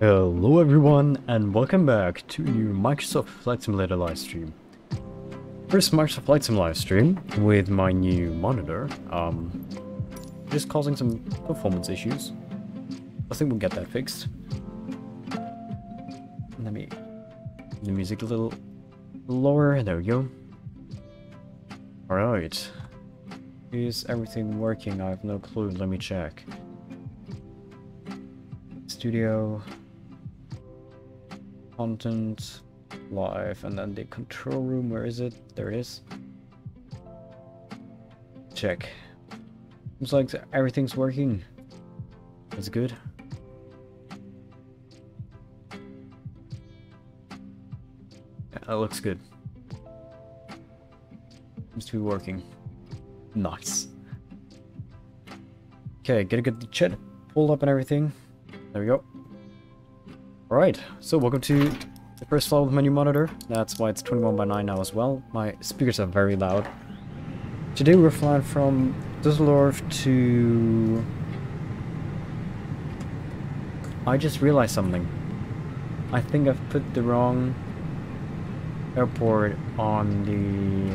Hello everyone and welcome back to a new Microsoft Flight Simulator livestream. First Microsoft Flight Sim livestream with my new monitor. just causing some performance issues. I think we'll get that fixed. Let me make the music a little lower. There we go. Alright. Is everything working? I have no clue. Let me check. Studio. Content. Live. And then the control room. Where is it? There it is. Check. Looks like everything's working. That's good. Yeah, that looks good. Seems to be working. Nice. Okay, gotta get the chat pulled up and everything. There we go. Alright, so welcome to the first floor of the menu monitor. That's why it's 21:9 now as well. My speakers are very loud. Today we're flying from Düsseldorf to... I just realized something. I think I've put the wrong airport on the...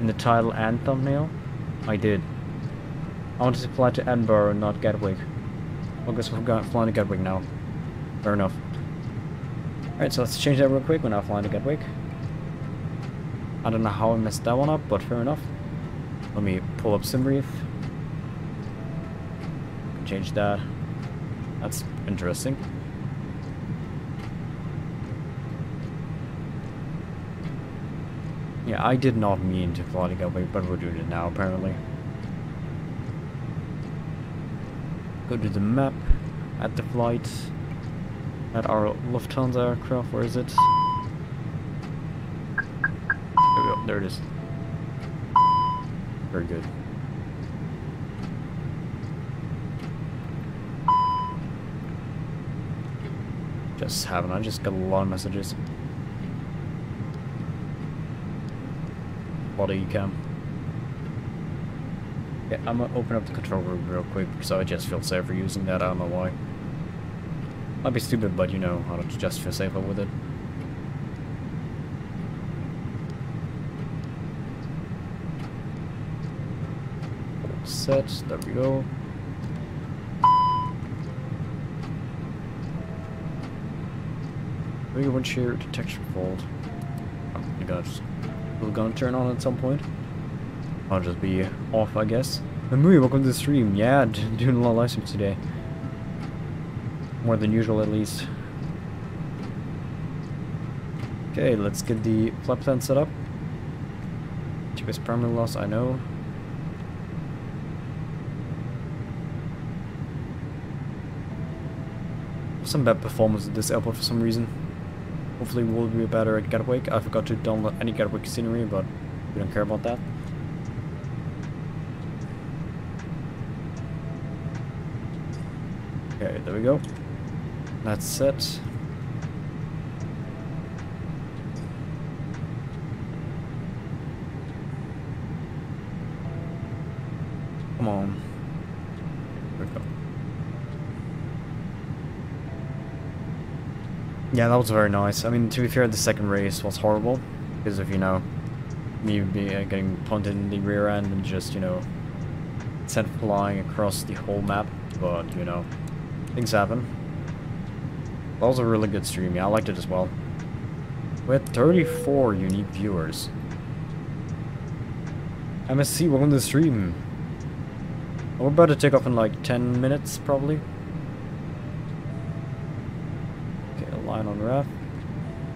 in the title and thumbnail? I did. I wanted to fly to Edinburgh, not Gatwick. I guess we're flying to Gatwick now. Fair enough. Alright, so let's change that real quick. We're now flying to Gatwick. I don't know how I messed that one up, but fair enough. Let me pull up SimBrief. Change that. That's interesting. Yeah, I did not mean to fly to Gatwick, but we're doing it now, apparently. Go to the map, at the flight, at our Lufthansa aircraft, where is it? There we go, there it is. Very good. Just haven't, I just got a lot of messages. Body cam. Yeah, I'm gonna open up the control room real quick, so I just feel safer using that. I don't know why. Might be stupid, but you know, I don't just feel safer with it. Set. There we go. Maybe windshield detection fault. Oh my gosh. We're gonna turn on at some point. I'll just be off, I guess. Mamui, welcome to the stream. Yeah, doing a lot of live streams today. More than usual, at least. Okay, let's get the flight plan set up. GPS primary loss, I know. Some bad performance at this airport for some reason. Hopefully we'll be better at Gatwick. I forgot to download any Gatwick scenery, but we don't care about that. Okay, there we go. That's set. Come on. There we go. Yeah, that was very nice. I mean, to be fair, the second race was horrible, because of, you know, me getting punted in the rear end and just, you know, sent flying across the whole map, but, you know, things happen. That was a really good stream, yeah, I liked it as well. We had 34 unique viewers. MSC, welcome to the stream. We're about to take off in like 10 minutes, probably. On RAF.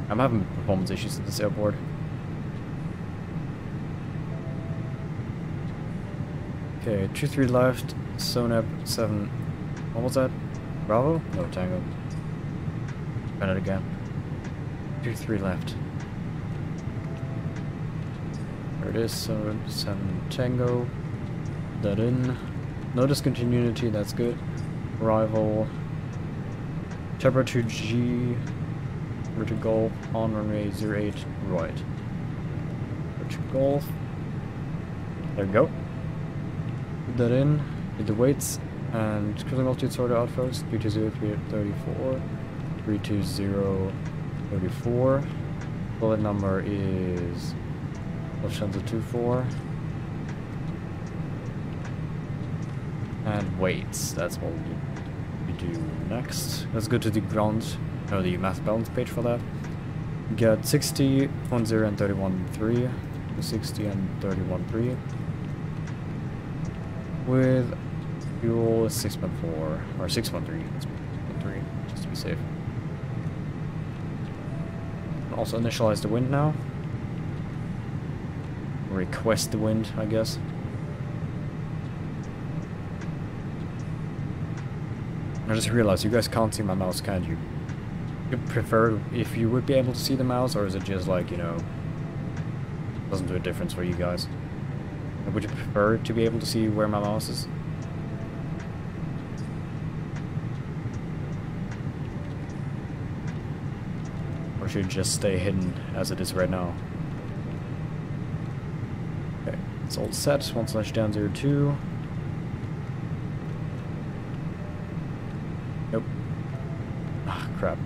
I'm having performance issues at this airport. Okay, 23 left, Sonep 7. What was that? Bravo? No, Tango. Run it again. 23 left. There it is, Sonep 7 Tango. That in. No discontinuity, that's good. Arrival. Turbo 2G. Route to Golf on runway 08 right. Route to Golf. There we go. Put that in. Hit the weights and cruising altitude sorted out, folks. 320-334. 320-34. Bullet number is Lufthansa 24. And weights, that's what we do next. Let's go to the ground, or the mass balance page for that. Get 60, 10 and 31.3. 60 and 31.3. With fuel 6.4, or 6.3, 6.3, just to be safe. Also initialize the wind now. Request the wind, I guess. I just realized you guys can't see my mouse, can't you? You prefer if you would be able to see the mouse, or is it just like, you know, doesn't do a difference for you guys? Or would you prefer to be able to see where my mouse is? Or should it just stay hidden as it is right now? Okay, it's all set. 1/down 02. Nope. Ah, crap.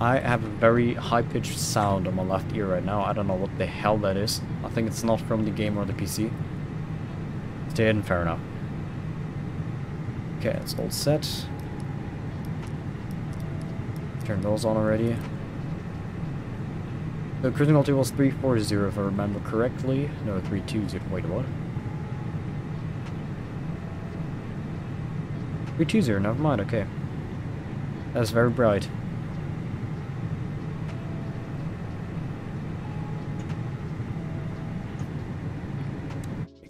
I have a very high-pitched sound on my left ear right now. I don't know what the hell that is. I think it's not from the game or the PC. Stay hidden, fair enough. Okay, it's all set. Turn those on already. The cruising altitude was 340 if I remember correctly. No, 320. Wait, what? 320, never mind, okay. That's very bright.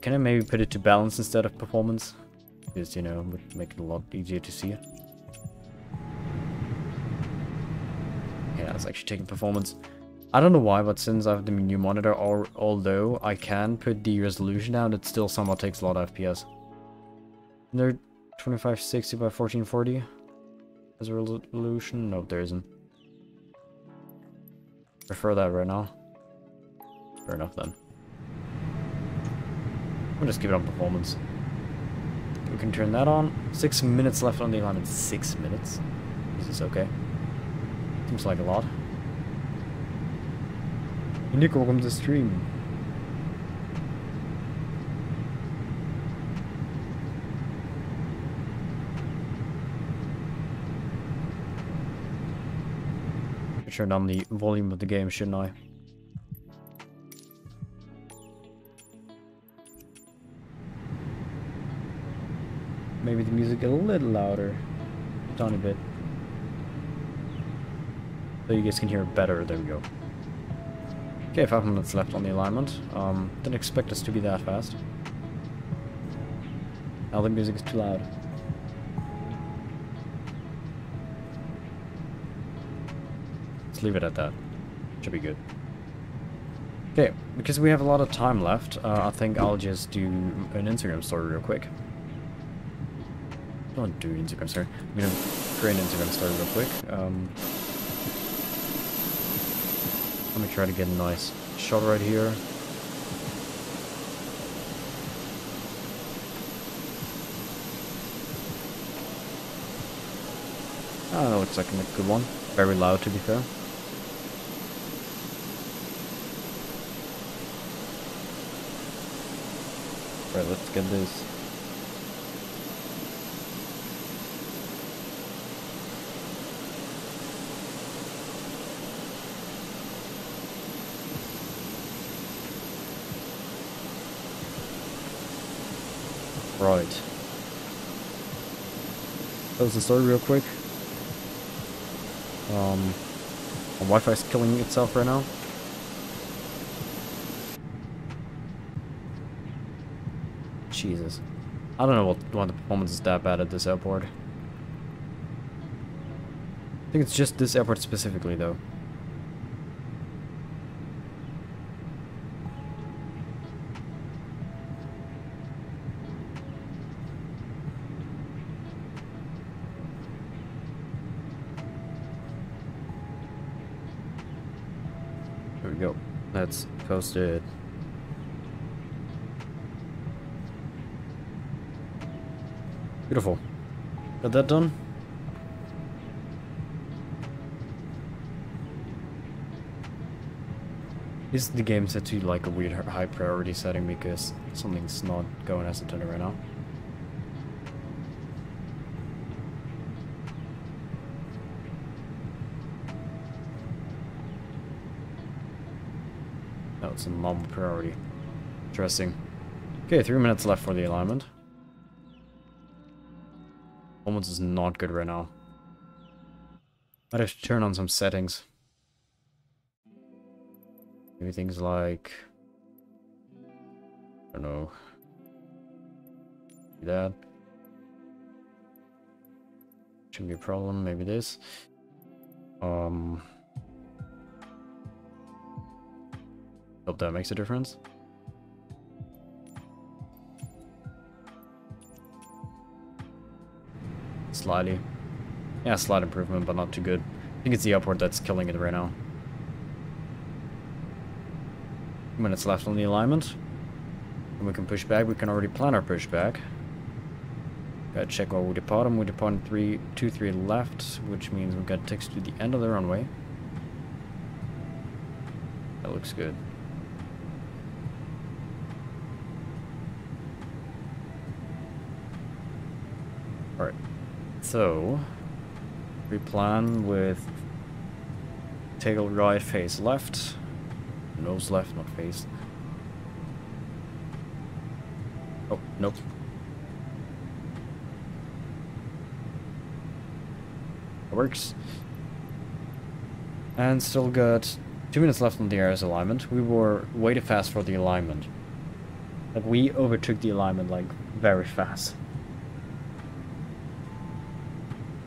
Can I maybe put it to balance instead of performance? Because, you know, it would make it a lot easier to see. Yeah, it's actually taking performance. I don't know why, but since I have the new monitor, although I can put the resolution down, it still somehow takes a lot of FPS. There 2560 by 1440 as a resolution? Nope, there isn't. Prefer that right now. Fair enough then. We'll just keep it on performance. We can turn that on. 6 minutes left on the alignment. 6 minutes? This is okay. Seems like a lot. Nick, welcome to the stream. I turned on the volume of the game, shouldn't I? Maybe the music a little louder, a tiny bit, so you guys can hear it better. There we go. Okay, 5 minutes left on the alignment. Didn't expect us to be that fast. Now the music is too loud. Let's leave it at that. Should be good. Okay, because we have a lot of time left, I think I'll just do an Instagram story real quick. Don't do Instagram story. I'm gonna create an Instagram story real quick. Let me try to get a nice shot right here. Oh, that looks like a good one. Very loud, to be fair. Right, let's get this. Right. That was the story real quick. My Wi-Fi is killing itself right now. Jesus. I don't know why the performance is that bad at this airport. I think it's just this airport specifically though. Let's post it. Beautiful. Got that done? Is the game set to like a weird high priority setting because something's not going as intended right now? No, it's a normal priority. Interesting. Okay, 3 minutes left for the alignment. Performance is not good right now. Might have to turn on some settings. Maybe things like, I don't know, that shouldn't be a problem. Maybe this. Hope that makes a difference. Slightly, yeah, slight improvement, but not too good. I think it's the upward that's killing it right now. 2 minutes left on the alignment, and we can push back. We can already plan our push back. Gotta check while we depart. And we depart in 323 left, which means we've got ticks to the end of the runway. That looks good. All right, so we plan with tail right, face left. Nose left, not face. Oh, nope. It works. And still got 2 minutes left on the air's alignment. We were way too fast for the alignment. Like, we overtook the alignment, like, very fast.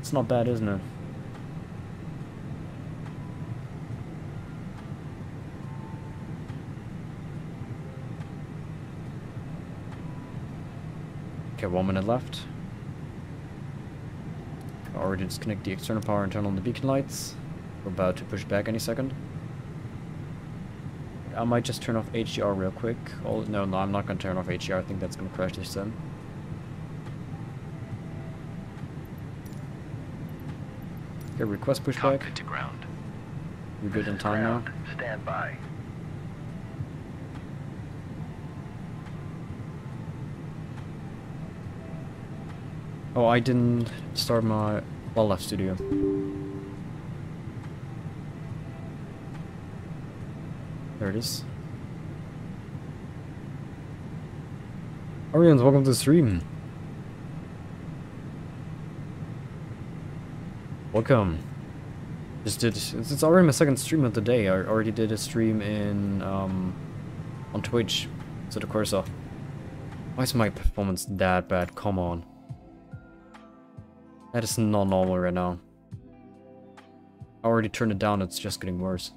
It's not bad, isn't it? Okay, 1 minute left. Already disconnect the external power and turn on the beacon lights. We're about to push back any second. I might just turn off HDR real quick. Oh, no, I'm not going to turn off HDR. I think that's going to crash this then. Okay, request pushback. We're good in time now. Stand by. Oh, I didn't start my well left studio. There it is. Arians, welcome to the stream. Welcome. Just did. It's already my second stream of the day. I already did a stream in on Twitch. So the cursor. Why is my performance that bad? Come on. That is not normal right now. I already turned it down, it's just getting worse.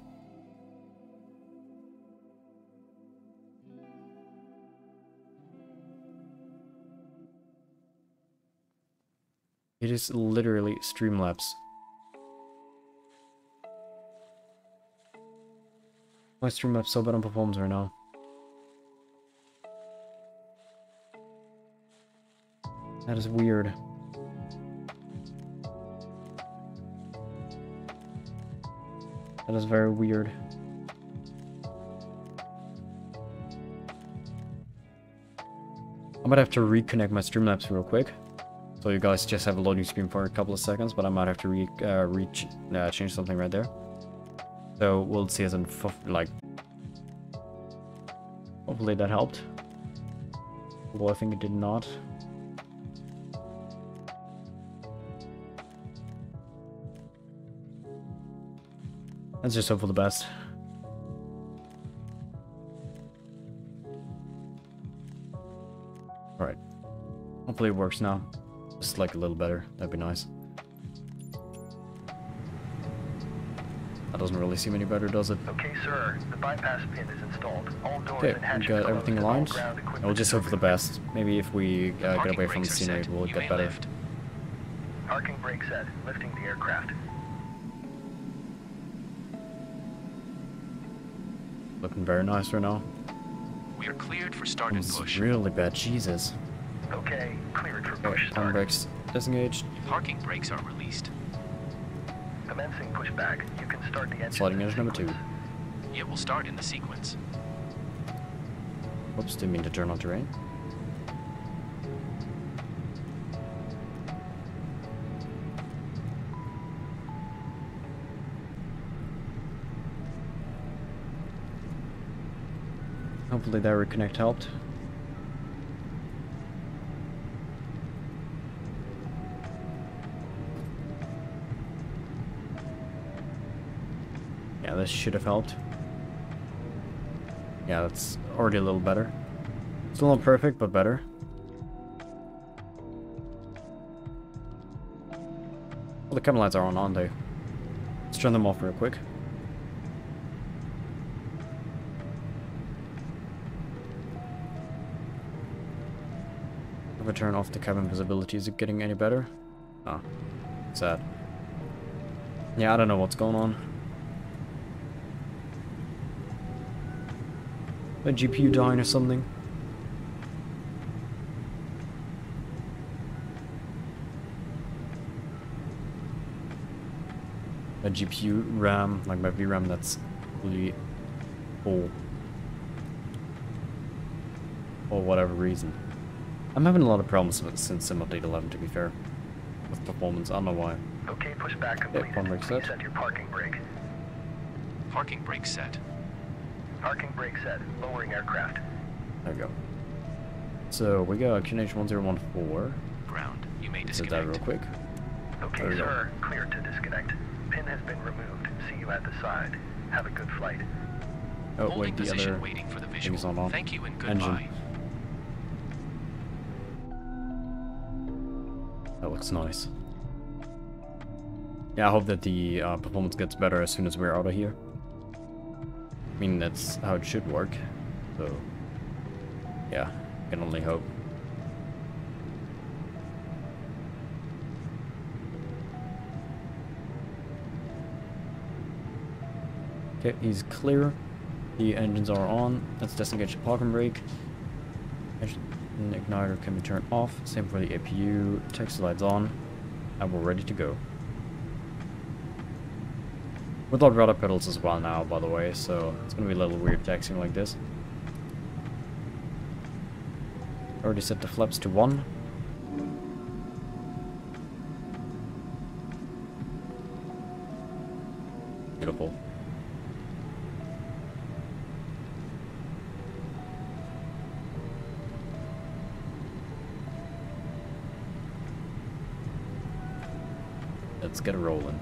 It is literally Streamlabs. Why is Streamlabs so bad on performance right now? That is weird. That is very weird. I might have to reconnect my Streamlabs real quick. So you guys just have a loading screen for a couple of seconds, but I might have to change something right there. So we'll see us in like... Hopefully that helped. Well, I think it did not. Let's just hope for the best. Alright. Hopefully it works now. Just like a little better. That'd be nice. That doesn't really seem any better, does it? Okay, sir. The bypass pin is installed. All doors and hatches closed. We got everything aligned. And we'll just hope for the best. Maybe if we get away from the scenery, we'll get better. Parking brake set. Lifting the aircraft. Looking very nice right now. We are cleared for start and push. Really bad, Jesus. Okay, cleared for push. Parking brakes disengaged. Parking brakes are released. Commencing pushback. You can start the engine. Sliding engine number 2. It will start in the sequence. Oops, didn't mean to turn on terrain. Hopefully that reconnect helped. Yeah, this should have helped. Yeah, that's already a little better. Still not perfect, but better. Well, the camera lights aren't on, though. Let's turn them off real quick. If I turn off the cabin visibility, is it getting any better? Oh, sad. Yeah, I don't know what's going on. A GPU dying or something. A GPU RAM, like my VRAM, that's really full. For whatever reason. I'm having a lot of problems since SimBrief 11, to be fair. With performance, I don't know why. Okay, pushback completed. Please set your parking brake. Parking brake set. Parking brake set, lowering aircraft. There we go. So we got QNH1014. Ground, you may disconnect. Set that real quick. Okay, sir, clear to disconnect. Pin has been removed. See you at the side. Have a good flight. Oh, holding wait, the other waiting for the visual. Thing's on. Thank you and goodbye. Engine. That looks nice. Yeah, I hope that the performance gets better as soon as we're out of here. I mean, that's how it should work, so yeah, can only hope. Okay, he's clear. The engines are on. Let's disengage the parking brake. Engine igniter can be turned off. Same for the APU. Text lights on. And we're ready to go. Without rudder pedals as well now, by the way, so it's gonna be a little weird taxiing like this. Already set the flaps to 1. Beautiful. Let's get it rolling.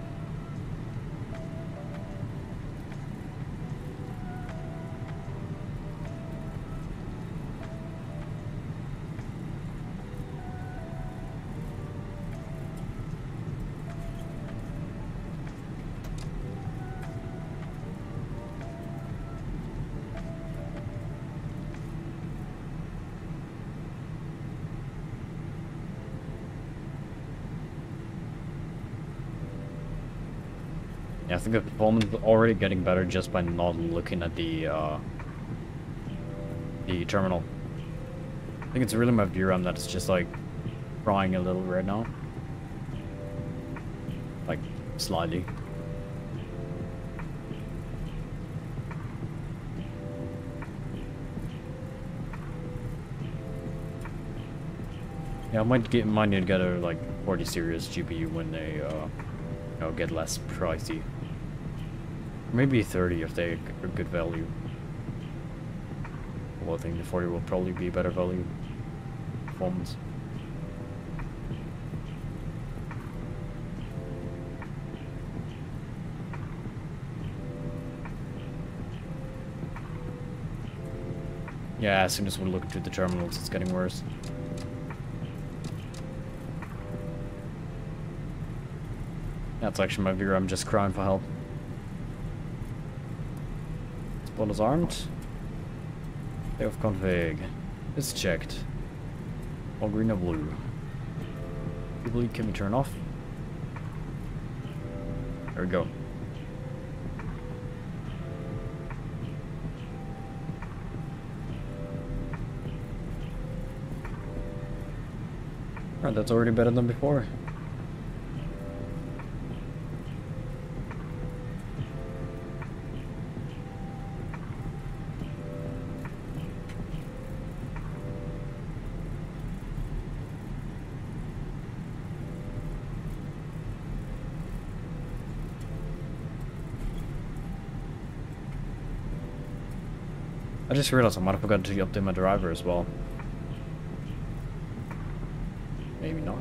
I think the performance is already getting better just by not looking at the terminal. I think it's really my VRAM that's just like frying a little right now, like slightly. Yeah, I might need to get a like 40 series GPU when they you know, get less pricey. Maybe 30 if they are good value. Well, I think the 40 will probably be better value performance. Yeah, as soon as we look through the terminals, it's getting worse. That's actually my viewer, I'm just crying for help. Ball is armed. Payoff config is checked. All green or blue. The bleed can be turned off. There we go. Alright, that's already better than before. I just realized I might have forgotten to update my driver as well. Maybe not.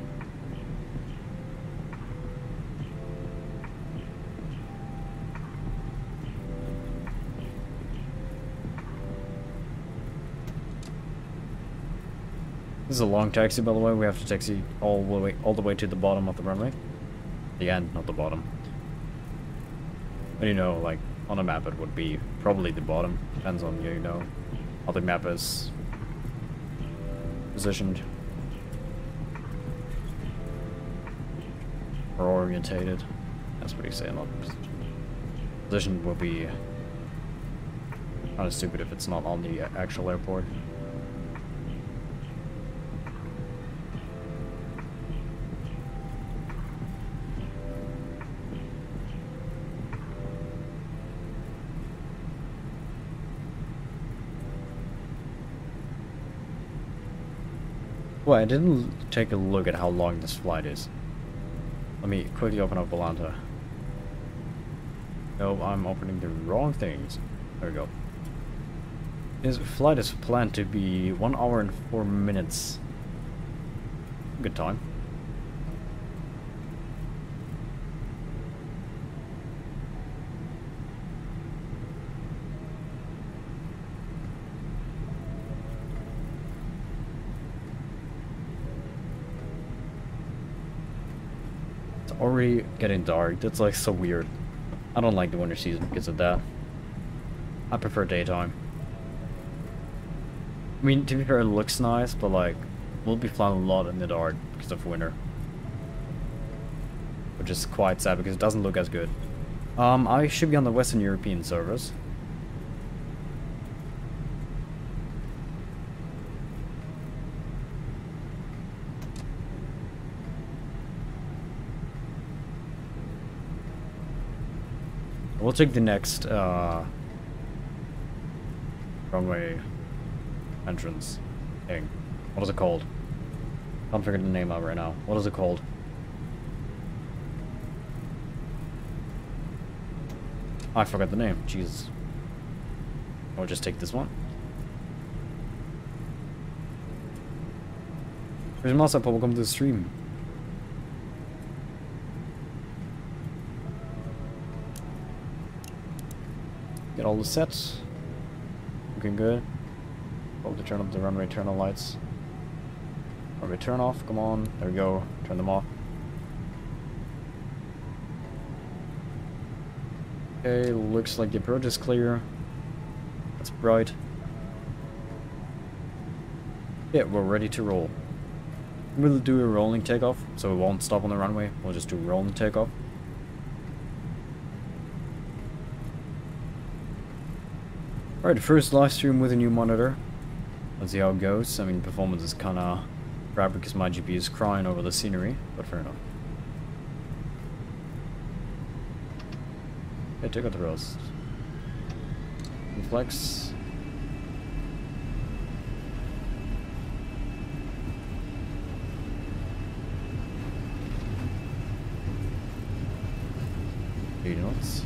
This is a long taxi, by the way. We have to taxi all the way to the bottom of the runway. The end, not the bottom. But you know, like on a map, it would be probably the bottom. Depends on you know how the map is positioned or orientated. That's what you say. Not positioned will be kind of stupid if it's not on the actual airport. Well, I didn't take a look at how long this flight is. Let me quickly open up Volanta. Nope, I'm opening the wrong things. There we go. This flight is planned to be 1 hour and 4 minutes. Good time. Already getting dark. That's like so weird. I don't like the winter season because of that. I prefer daytime. I mean, to be fair, it looks nice, but like we'll be flying a lot in the dark because of winter, which is quite sad because it doesn't look as good. I should be on the Western European service. We'll take the next runway entrance thing. What is it called? I'm figuring the name out right now. What is it called? I forgot the name. Jesus. I'll just take this one. There's a mouse up. Welcome to the stream. Get all the sets. Looking good. Probably turn up the runway turn-on lights. Runway turn off, come on. There we go. Turn them off. Okay, looks like the approach is clear. That's bright. Yeah, we're ready to roll. We'll do a rolling takeoff, so we won't stop on the runway. We'll just do a rolling takeoff. Alright, first live stream with a new monitor. Let's see how it goes. I mean, performance is kind of crap because my GPU is crying over the scenery, but fair enough. Hey, take out the rest. Reflex. You know what's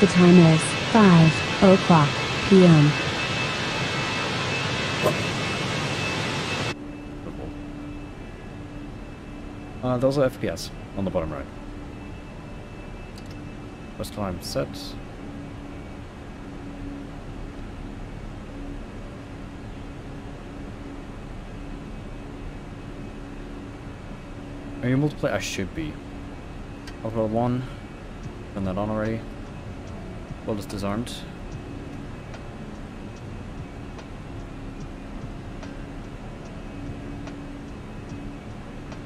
the time is 5:00 p.m. Those are FPS on the bottom right. First time set. Are you multiplayer? I should be. Alpha 1. Turn that on already. Well, it's disarmed.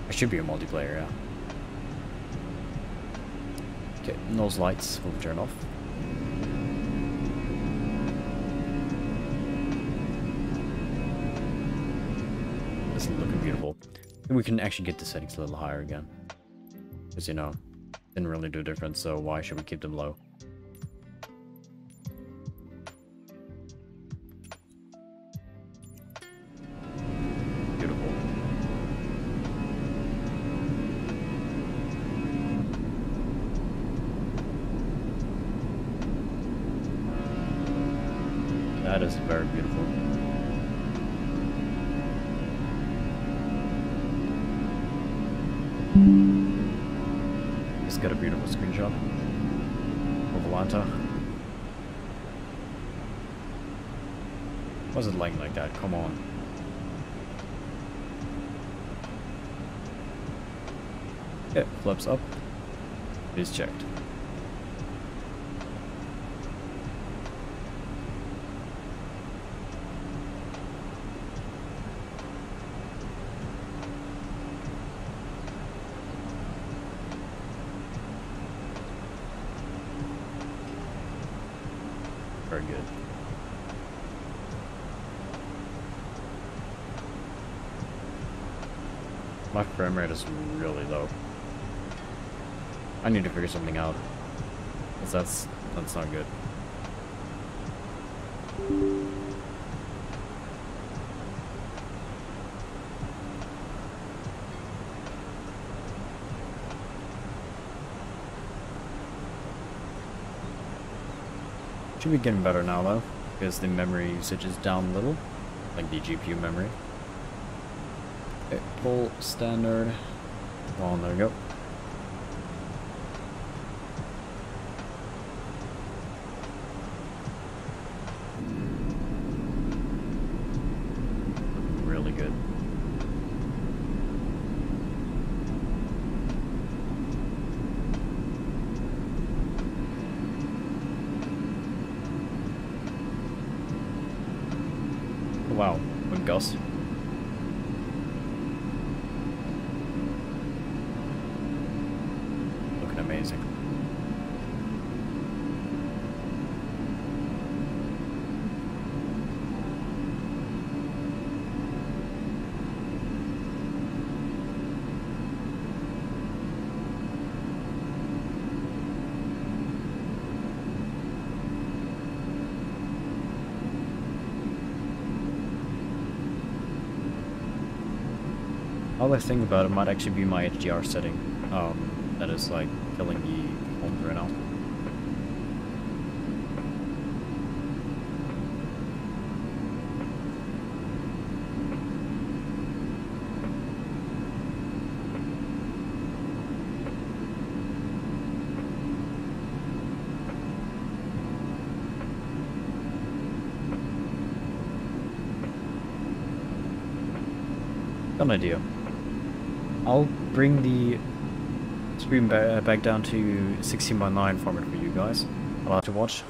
I should be a multiplayer, yeah. Okay, those lights will turn off. This is looking beautiful. We can actually get the settings a little higher again, because, you know, didn't really do a difference, so why should we keep them low? Beautiful. That is very beautiful. It's got a beautiful screenshot of Volanta. Why is it lagging like that? Come on. It flips up. It is checked. My frame rate is really low. I need to figure something out, because that's not good. Should be getting better now though, because the memory usage is down a little, like the GPU memory. Okay, full standard. Well, there we go. Really good. Wow, what gust. Amazing. All I think about it might actually be my HDR setting. That is like killing the home right now. Good idea. I'll bring the screen back down to 16:9 format for you guys. I'll have to watch.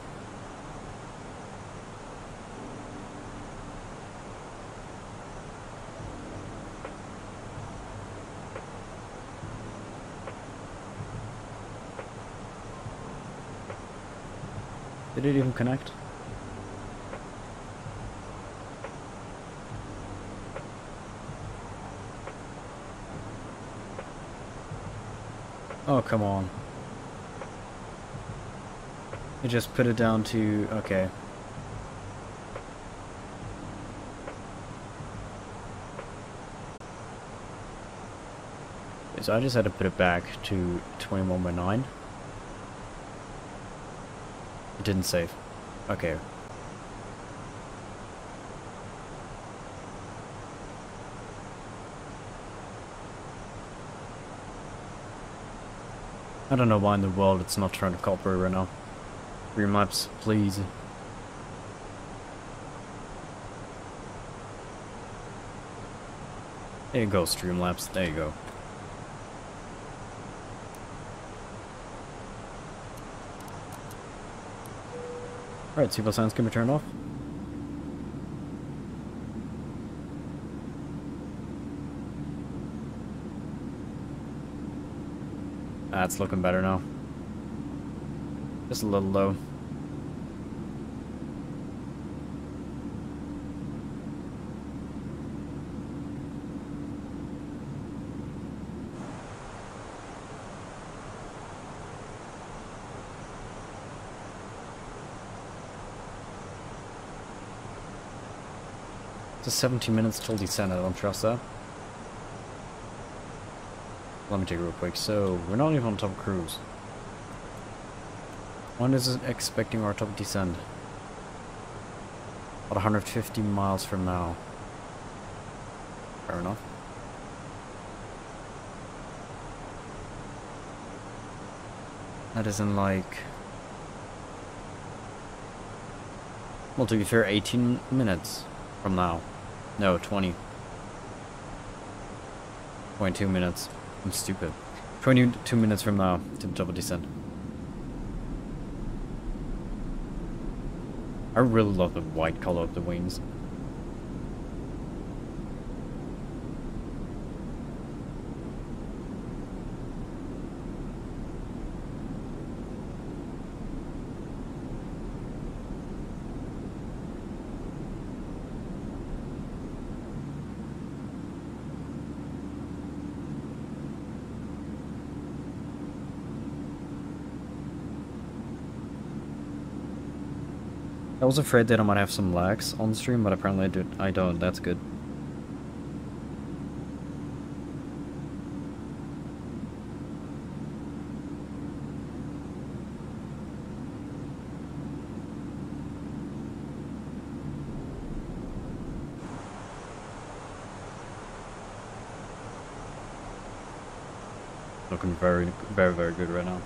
Did it even connect? Oh, come on. You just put it down to... okay. So I just had to put it back to 21:9. It didn't save. Okay. I don't know why in the world it's not trying to cooperate right now. Green maps, please. There you go, Streamlabs. There you go. Alright, C++ sounds can be turned off. That's looking better now. Just a little low. There's 70 minutes till descent, I don't trust that. Let me take it real quick. So, we're not even on top cruise. When is it expecting our top descent? About 150 miles from now. Fair enough. That isn't like... Well, to be fair, 18 minutes from now. No, 20. 22 minutes. I'm stupid. 22 minutes from now to the double descent. I really love the white color of the wings. I was afraid that I might have some lags on stream, but apparently I don't. That's good. Looking very, very, very good right now.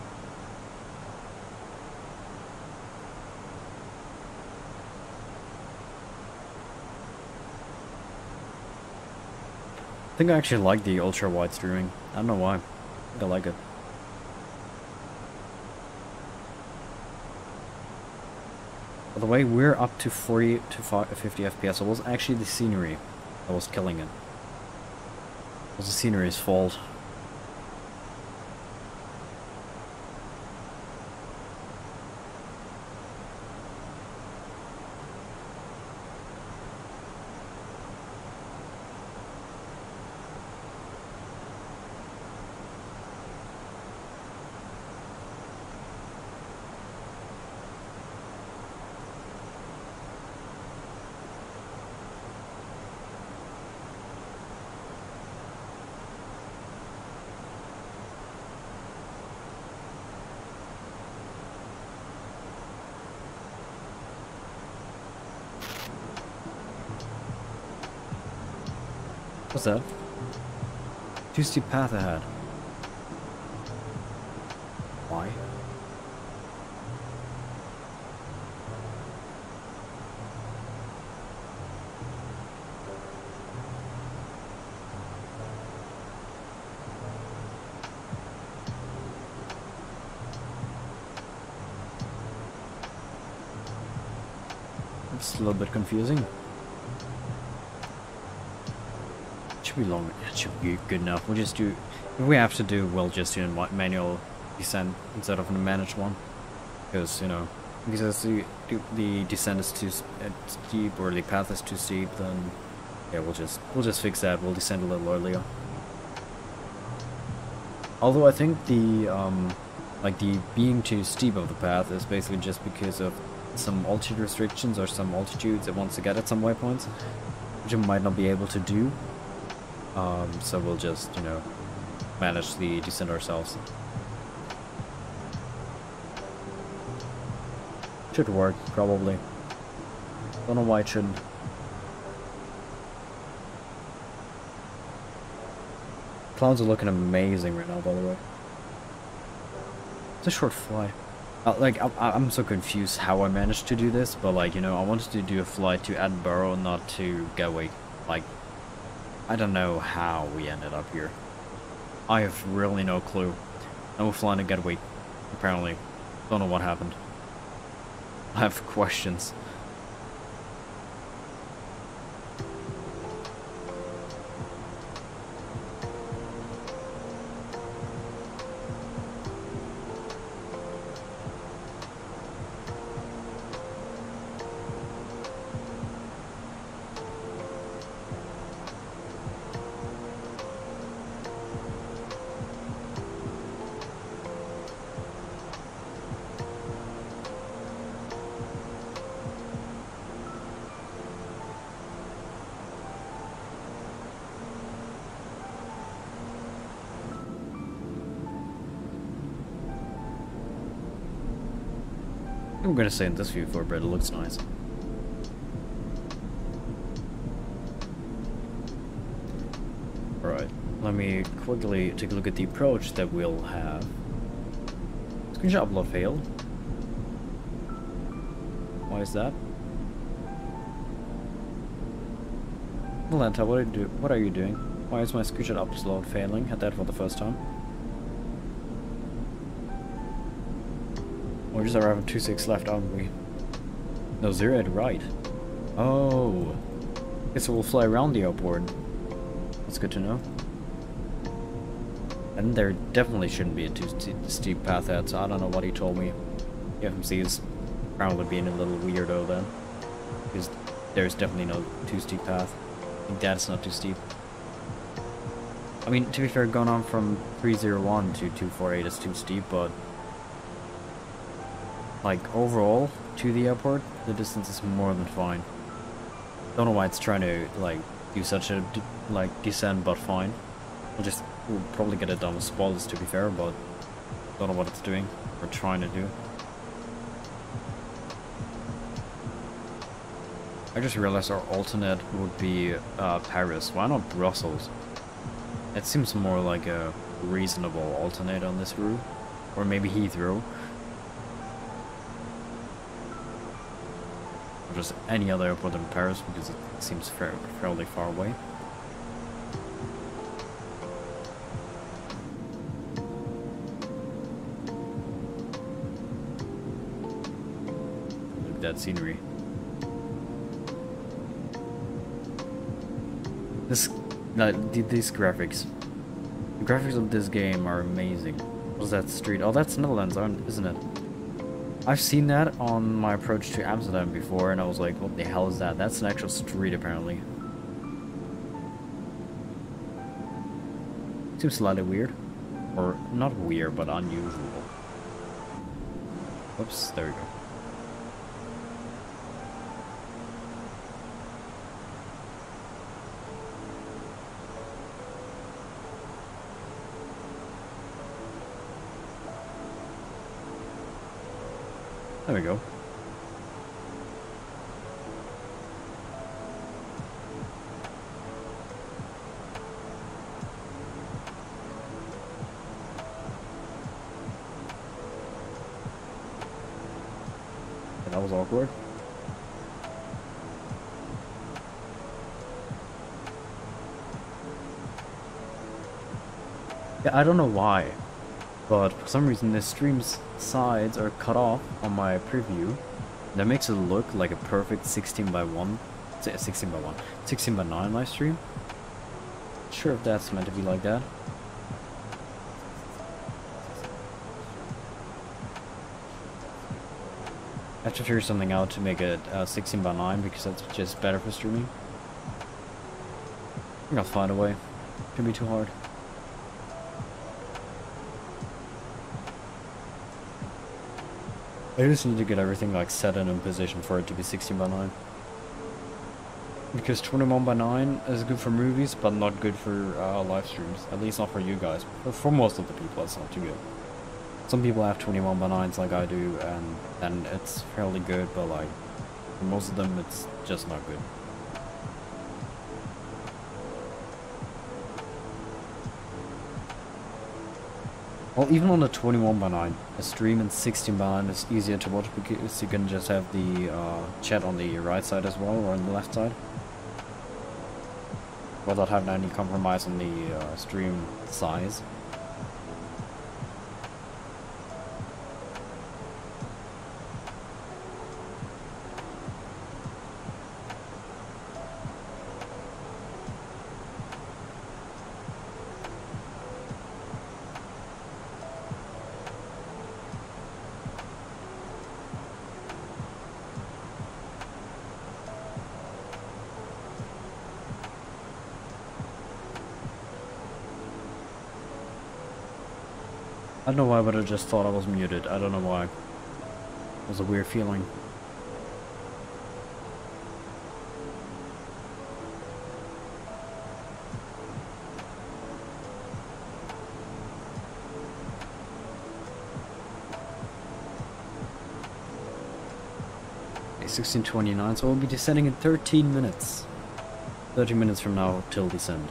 I think I actually like the ultra wide streaming. I don't know why. I like it. By the way, we're up to 40 to 50 FPS. It was actually the scenery that was killing it. It was the scenery's fault. What's that? Too steep path ahead. Why? It's a little bit confusing. Should be long. That should be good enough. We'll just do. If we have to do, we'll just do a manual descent instead of a managed one, because you know, because the descent is too steep or the path is too steep. Then yeah, we'll just fix that. We'll descend a little earlier. Although I think the like the being too steep of the path is basically just because of some altitude restrictions or some altitudes it wants to get at some waypoints, which it might not be able to do. So we'll just, you know, manage the descent ourselves. Should work, probably. Don't know why it shouldn't. Clouds are looking amazing right now, by the way. It's a short fly. I'm so confused how I managed to do this, but like, you know, I wanted to do a flight to Edinburgh, not to Gatwick. Like, I don't know how we ended up here. I have really no clue. No flying to Gatwick, apparently. Don't know what happened. I have questions. I'm gonna stay in this view for a bit, it looks nice. Alright, let me quickly take a look at the approach that we'll have. Screenshot upload failed. Why is that? Volanta, what are you doing? Why is my screenshot upload failing? Had that for the first time. We're just arriving 2-6 left, aren't we? No, 0 to right. Oh. Guess we'll fly around the airport. That's good to know. And there definitely shouldn't be a too steep path out, so I don't know what he told me. The FMC is probably being a little weirdo then. Because there's definitely no too steep path. I think that's not too steep. I mean, to be fair, going on from 301 to 248 is too steep, but... like, overall, to the airport, the distance is more than fine. Don't know why it's trying to, like, do such a, like, descent, but fine. We'll probably get it done with spoilers, to be fair, but don't know what it's doing, or trying to do. I just realized our alternate would be Paris. Why not Brussels? It seems more like a reasonable alternate on this route. Or maybe Heathrow. Just any other airport in Paris, because it seems fairly far away. Look at that scenery. These graphics. The graphics of this game are amazing. What's that street? Oh, that's Netherlands, isn't it? I've seen that on my approach to Amsterdam before, and I was like, what the hell is that? That's an actual street, apparently. Seems slightly weird. Or, not weird, but unusual. Oops, there we go. There we go. That was awkward. Yeah, I don't know why, but for some reason the stream's sides are cut off on my preview. That makes it look like a perfect 16 by 9 live stream. Not sure if that's meant to be like that. I have to figure something out to make it 16 by 9 because that's just better for streaming. I think I'll find a way. Shouldn't be too hard. I just need to get everything like set in position for it to be 16 by 9. Because 21 by 9 is good for movies, but not good for live streams. At least not for you guys. But for most of the people, it's not too good. Some people have 21 by 9s like I do, and it's fairly good, but like, for most of them, it's just not good. Well, even on the 21 by 9, a stream in 16 by 9 is easier to watch because you can just have the chat on the right side as well, or on the left side. Without having any compromise on the stream size. I don't know why, but I just thought I was muted. I don't know why. It was a weird feeling. 16:29, so we'll be descending in 13 minutes. 30 minutes from now till descent.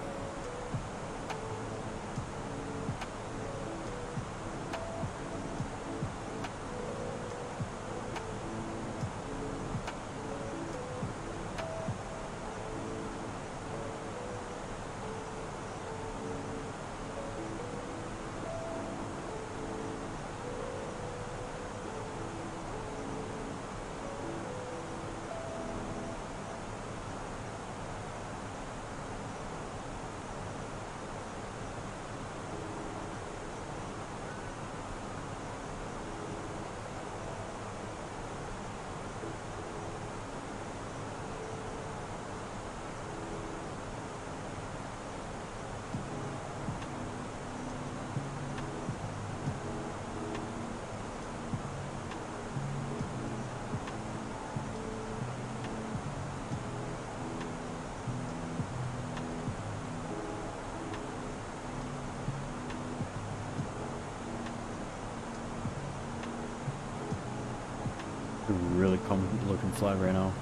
Really calm looking flight right now.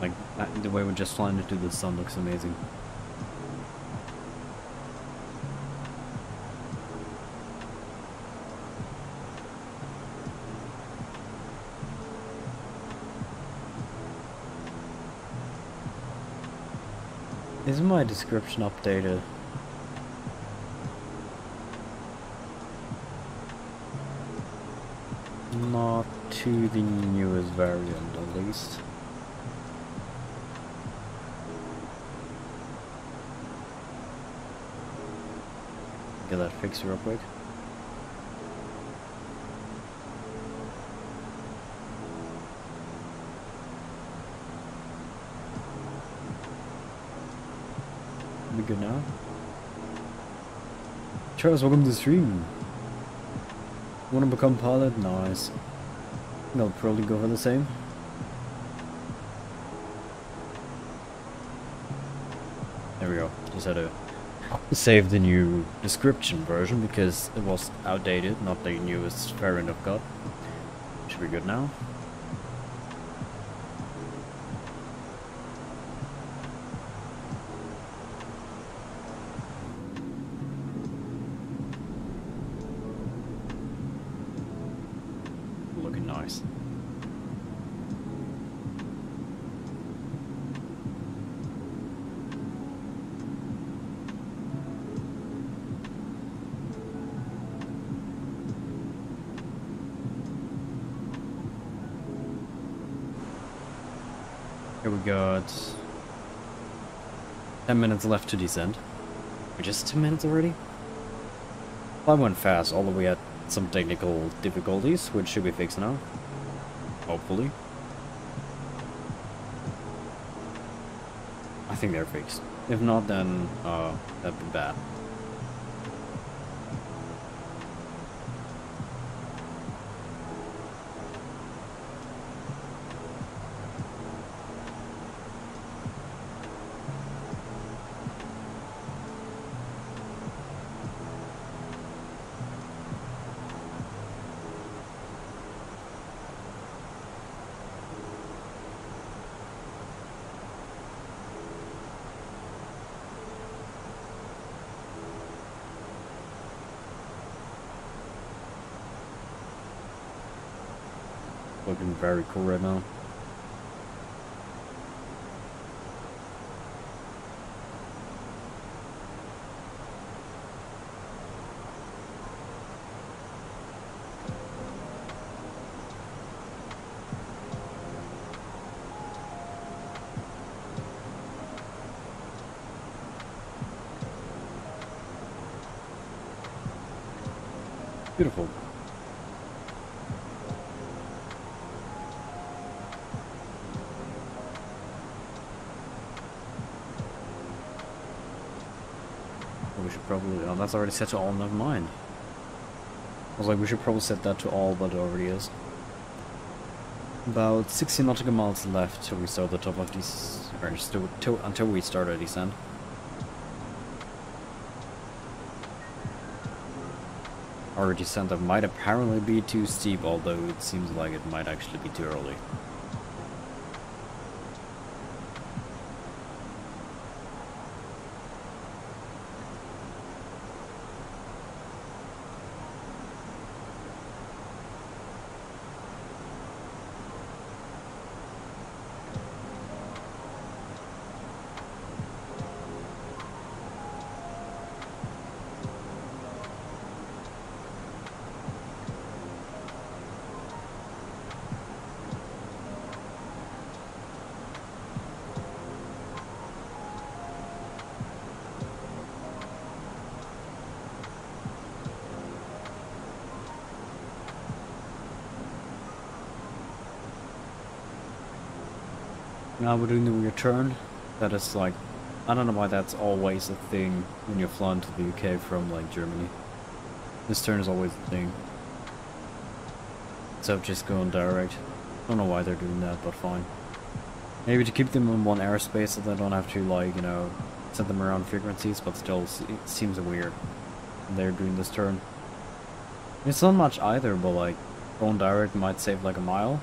Like the way we're just flying into the sun looks amazing. Is my description updated? Not to the newest variant, at least. Get that fixed real quick. We good now? Charles, welcome to the stream. Wanna become pilot? Nice. They'll probably go for the same. There we go. Just had to save the new description version because it was outdated, not the newest variant I've got. Should be good now. Got 10 minutes left to descend. We're just 10 minutes already? Well, I went fast, although we had some technical difficulties, which should be fixed now. Hopefully. I think they're fixed. If not, then that'd be bad. Looking very cool right now. Beautiful. Probably, oh, that's already set to all, never mind. I was like, we should probably set that to all, but it already is. About 60 nautical miles left till we start the top of these, or until we start our descent. Our descent that might apparently be too steep, although it seems like it might actually be too early. Now we're doing the return. That is like, I don't know why that's always a thing when you're flown to the UK from like Germany. This turn is always a thing. So just going direct. I don't know why they're doing that, but fine. Maybe to keep them in one airspace so they don't have to, like, you know, send them around frequencies, but still, it seems weird. They're doing this turn. It's not much either, but, like, going direct might save, like, a mile.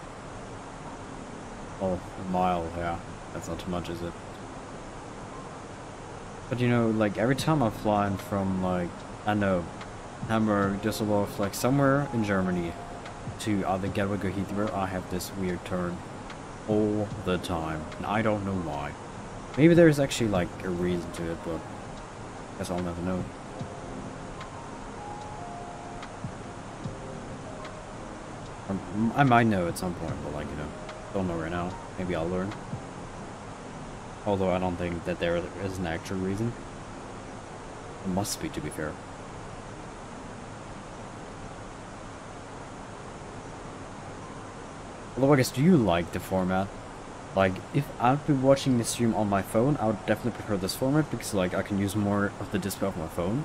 Oh, a mile, yeah. That's not too much, is it? But, you know, like, every time I'm flying from, like, I know, Hamburg, Düsseldorf, like, somewhere in Germany, to either Gatwick or Heathrow, I have this weird turn all the time, and I don't know why. Maybe there's actually like a reason to it, but I guess I'll never know. I might know at some point, but like, you know, don't know right now. Maybe I'll learn. Although I don't think that there is an actual reason. It must be, to be fair. Although I guess, do you like the format? Like, if I'd be watching the stream on my phone, I would definitely prefer this format, because, like, I can use more of the display of my phone.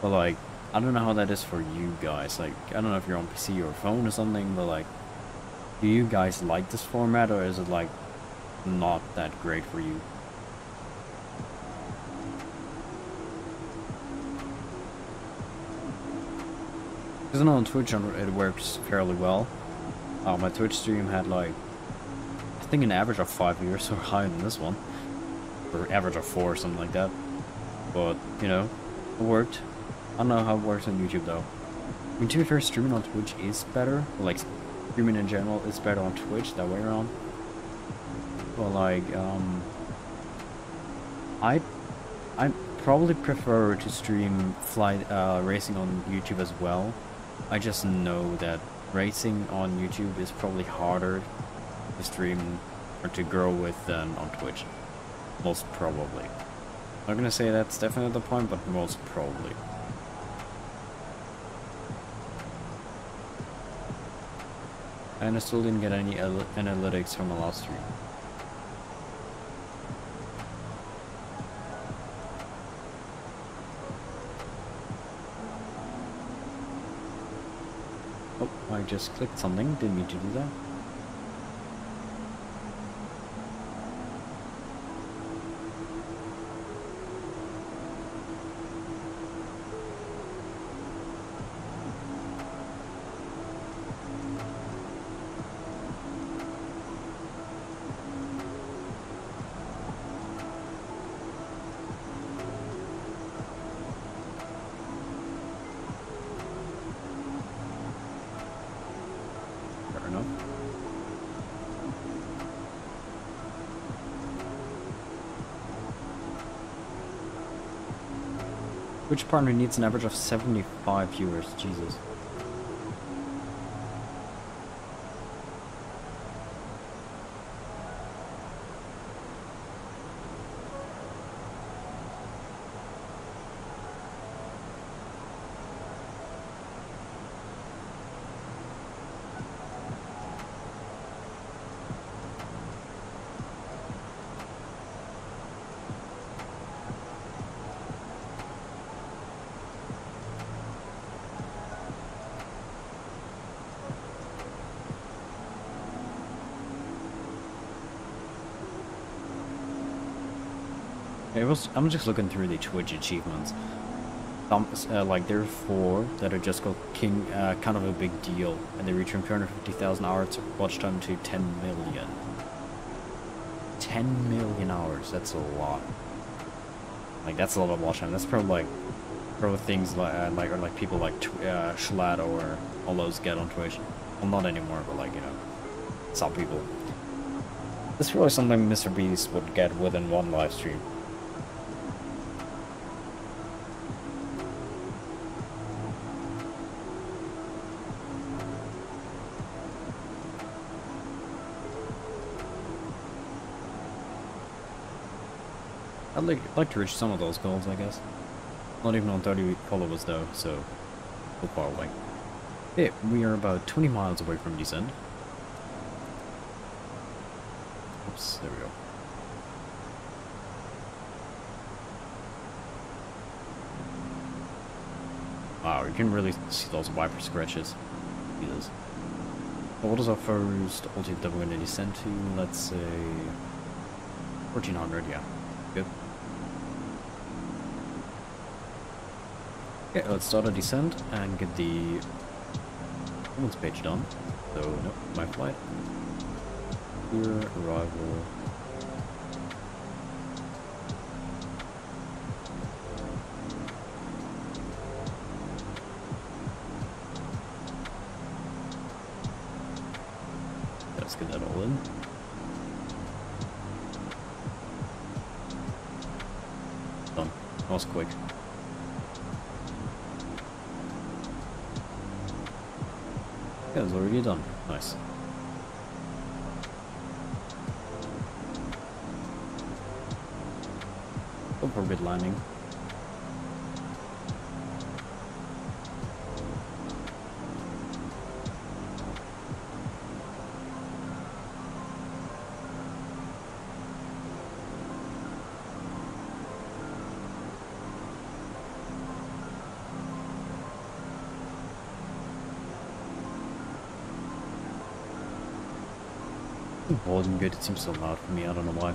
But, like, I don't know how that is for you guys. Like, I don't know if you're on PC or phone or something, but, like, do you guys like this format, or is it, like, not that great for you? Because I know on Twitch it works fairly well. Oh, my Twitch stream had like, I think an average of 5 viewers or higher than this one. Or average of 4 or something like that. But, you know, it worked. I don't know how it works on YouTube though. I mean, to be fair, streaming on Twitch is better. Like, streaming in general is better on Twitch, that way around. But like, I probably prefer to stream flight racing on YouTube as well. I just know that racing on YouTube is probably harder to stream or to grow with than on Twitch. Most probably. I'm not gonna say that's definitely the point, but most probably. And I still didn't get any analytics from my last stream. I just clicked something, didn't mean to do that. Which partner needs an average of 75 viewers? Jesus. I'm just looking through the Twitch achievements. Like, there are 4 that are just called King, kind of a big deal, and they reach from 250,000 hours of watch time to 10 million. 10 million hours, that's a lot. Like, that's a lot of watch time. That's probably like, probably things like or like people like Schlatt or all those get on Twitch. Well, not anymore, but like, you know, some people. That's probably something Mr. Beast would get within one live stream. I'd like to reach some of those goals, I guess. Not even on 30 followers though, so we're far away. Yeah, we are about 20 miles away from descent. Oops, there we go. Wow, you can really see those wiper scratches. Yes. Orders are first, altitude that we're going to descend to, let's say 1400, yeah. Good. Okay, let's start a descent and get the performance page done. So, nope, my flight. Here, arrival. Get that all in. Done. That was quick. Yeah, it's already done. Nice. Go for a bit landing. Wasn't good, it seems so loud for me, I don't know why.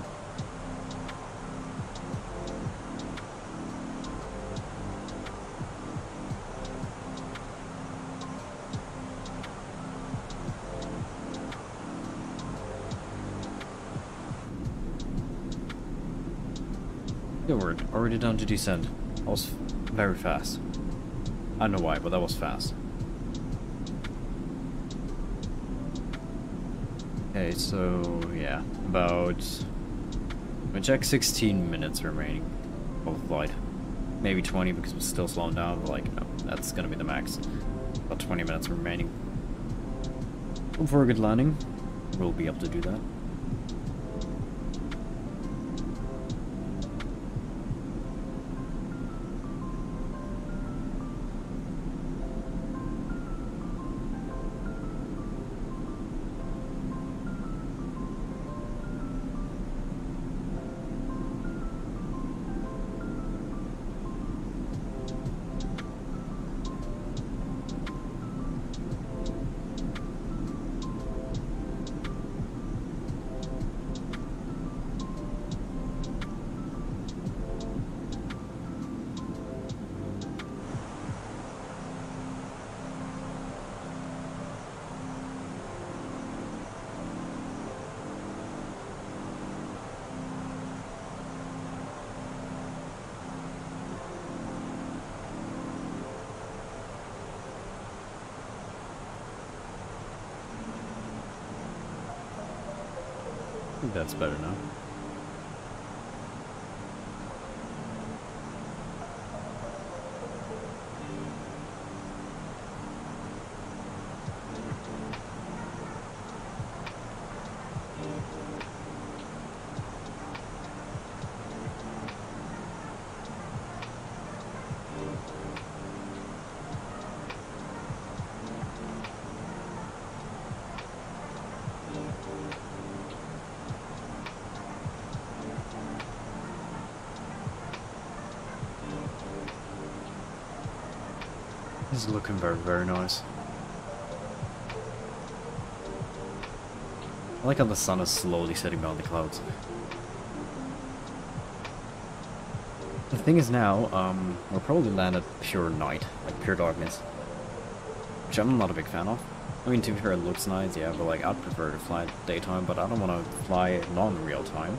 Good word, already down to descend. That was very fast. I don't know why, but that was fast. Okay, so yeah, about I check 16 minutes remaining of flight, maybe 20 because we're still slowing down. But like no, that's gonna be the max. About 20 minutes remaining. Hope for a good landing. We'll be able to do that. That's better now. This is looking very, very nice. I like how the sun is slowly setting behind the clouds. The thing is now, we'll probably land at pure night, like pure darkness, which I'm not a big fan of. I mean, to be fair, it looks nice, yeah, but like I'd prefer to fly daytime, but I don't want to fly non-real time,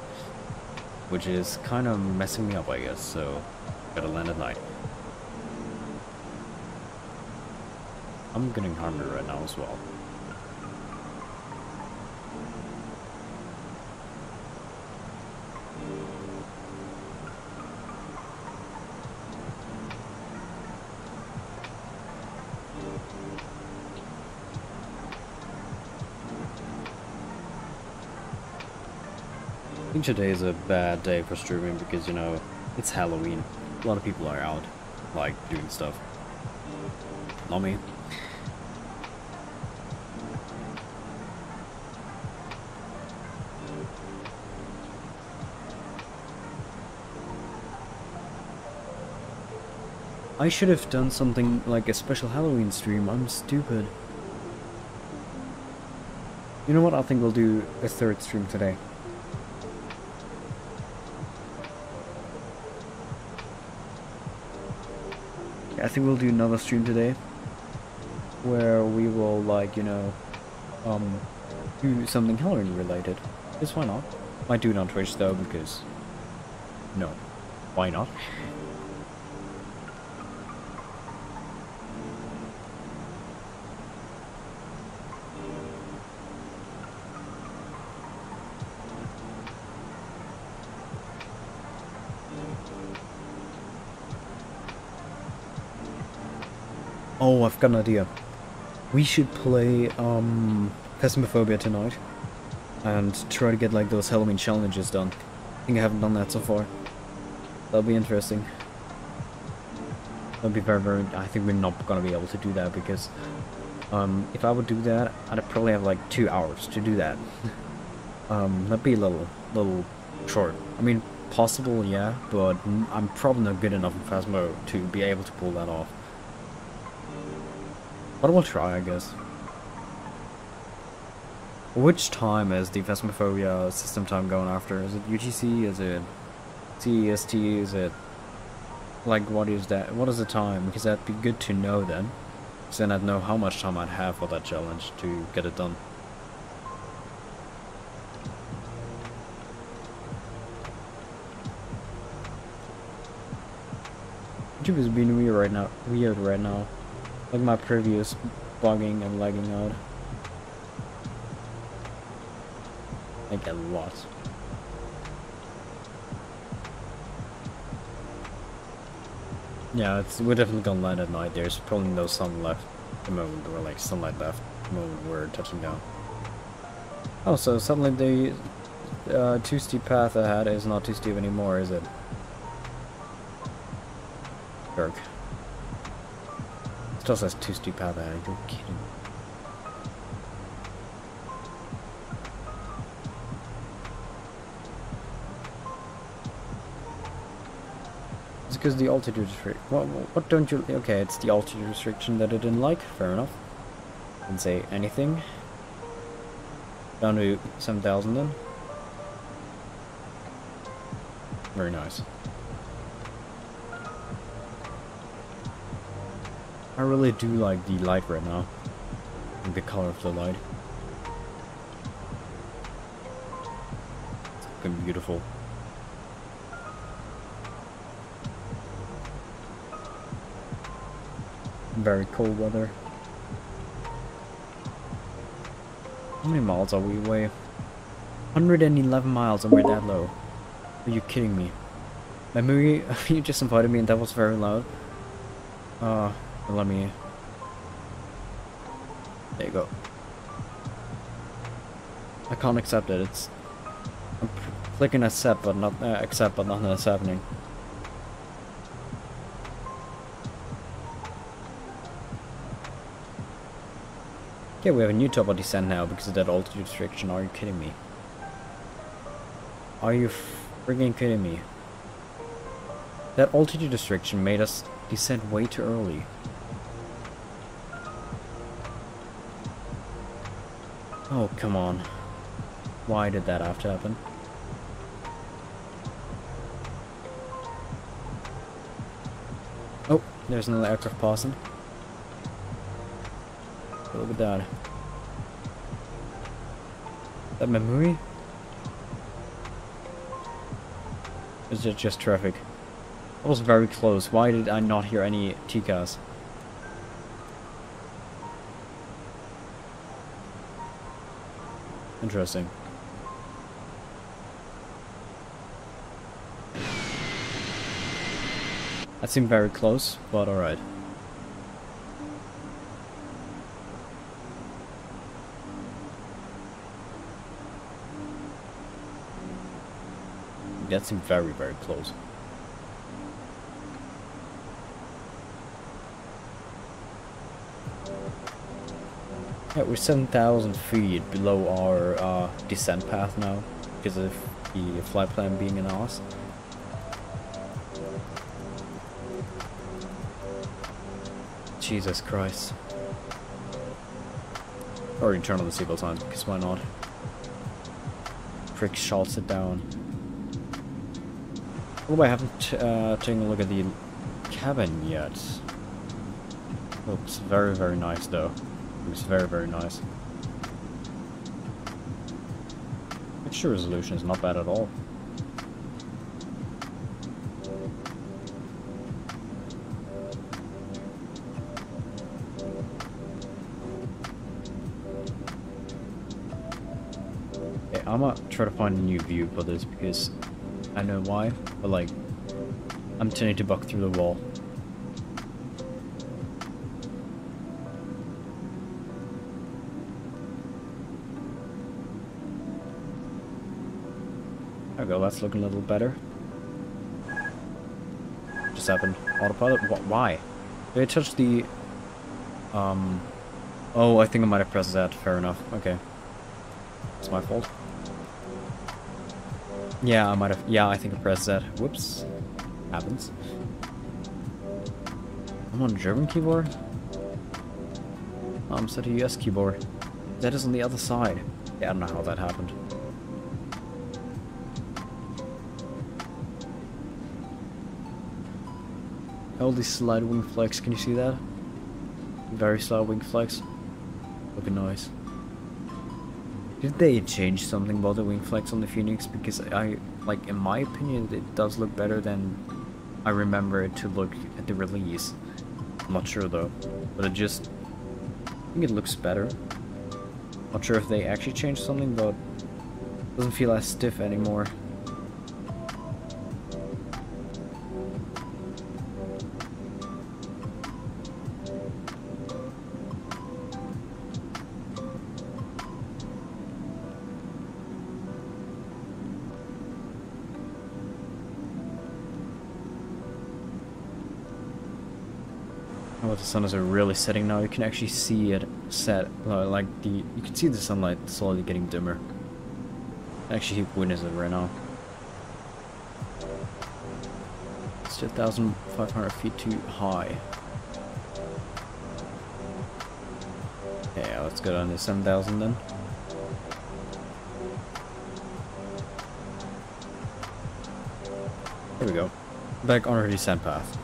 which is kind of messing me up, I guess. So, gotta land at night. I'm getting hungry right now as well. I think today is a bad day for streaming because, you know, it's Halloween. A lot of people are out, like, doing stuff. Not me. I should have done something like a special Halloween stream. I'm stupid. You know what? I think we'll do a third stream today. I think we'll do another stream today where we will, like, you know, do something Halloween related. Because why not? Might do it on Twitch though, because no, why not? Oh, I've got an idea. We should play Phasmophobia tonight and try to get like those Halloween challenges done. I think I haven't done that so far. That'll be interesting. That'll be very, very... I think we're not gonna be able to do that because if I would do that, I'd probably have like 2 hours to do that. That'd be a little short. I mean, possible, yeah, but I'm probably not good enough in Phasmo to be able to pull that off. But we'll try, I guess. Which time is the Phasmophobia system time going after? Is it UTC? Is it CEST? Is it... like, what is that? What is the time? Because that'd be good to know then. Because then I'd know how much time I'd have for that challenge to get it done. YouTube is being weird right now. Like my previous bugging and lagging out. Like a lot. Yeah, we're definitely gonna land at night. There's probably no sun left at the moment, or like sunlight left at the moment we're touching down. Oh, so suddenly the too steep path I had is not too steep anymore, is it? Jerk. It just has too steep out there, you're kidding. It's because the altitude restriction. What don't you... okay, it's the altitude restriction that I didn't like, fair enough. Didn't say anything. Down to 7,000 then. Very nice. I really do like the light right now, and the color of the light. It's looking beautiful. Very cold weather. How many miles are we away? 111 miles and we're that low. Are you kidding me? Maybe you just invited me and that was very loud. Let me... there you go. I can't accept it. It's... I'm clicking accept, but nothing is happening. Okay, we have a new top of descent now because of that altitude restriction. Are you kidding me? Are you freaking kidding me? That altitude restriction made us descend way too early. Oh, come on. Why did that have to happen? Oh, there's another aircraft passing. Look at that. That memory? Is it just traffic? I was very close. Why did I not hear any TCAS? Interesting. That seemed very close, but alright. That seemed very, very close. Yeah, we're 7,000 feet below our descent path now, because of the flight plan being an arse. Jesus Christ. Or you turn on the seatbelt on, because why not? Frick, shuts it down. Oh, I haven't taken a look at the cabin yet. Looks very, very nice, though. Looks very, very nice. Picture resolution is not bad at all. I might try to find a new view for this because I know why, but like, I'm turning to buck through the wall. There we go, that's looking a little better. Just happened. Autopilot? What? Why? Did I touch the... Oh, I think I might have pressed that. Fair enough. Okay. It's my fault. Yeah, I might have. Yeah, I think I pressed that. Whoops. Happens. I'm on German keyboard? I'm set to US keyboard. That is on the other side. Yeah, I don't know how that happened. All these slide wing flex, can you see that? Very slide wing flex. Looking nice. Did they change something about the wing flex on the Phoenix? Because I, like, in my opinion, it does look better than I remember it to look at the release. I'm not sure though, but it just, I think it looks better. Not sure if they actually changed something, but it doesn't feel as stiff anymore. The sun is really setting now. You can actually see it set, like the, you can see the sunlight slowly getting dimmer. Actually, when is it right now? It's 2,500 feet too high. Yeah, let's go down to 7,000 then. There we go. Back on our descent path.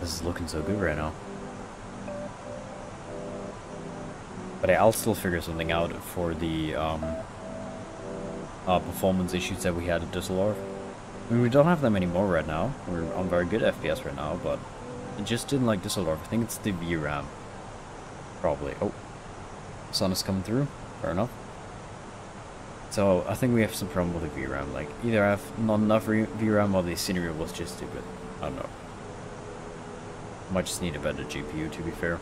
This is looking so good right now. But I'll still figure something out for the performance issues that we had at Düsseldorf. I mean, we don't have them anymore right now. We're on very good FPS right now, but it just didn't like Düsseldorf. I think it's the VRAM. Probably. Oh, sun is coming through. Fair enough. So I think we have some problem with the VRAM. Like, either I have not enough VRAM or the scenery was just stupid. I don't know. Might just need a better GPU, to be fair.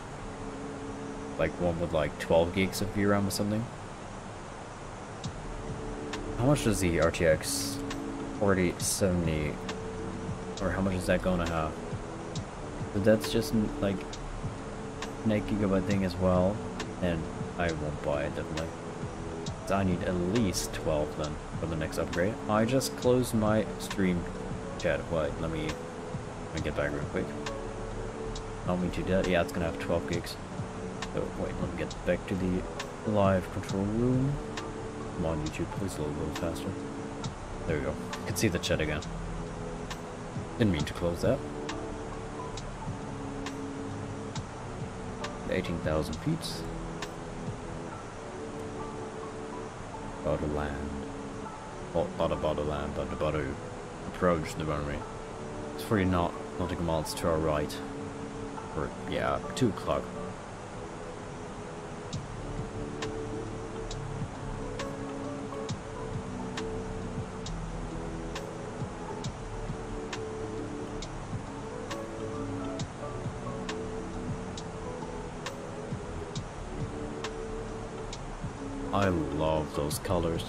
Like one with like 12 gigs of VRAM or something. How much does the RTX 4070, or how much is that going to have? But that's just like an 8 GB thing as well, and I won't buy it definitely. So I need at least 12 then for the next upgrade. I just closed my stream chat. Wait, let me get back real quick. Not mean to do that. Yeah, it's gonna have 12 gigs. So wait, let me get back to the live control room. Come on, YouTube, please load a little faster. There we go. You can see the chat again. Didn't mean to close that. 18,000 feet. About to land. Well, not about to land, but about to approach the runway. It's 49 nautical miles to our right. Yeah, 2 o'clock. I love those colors.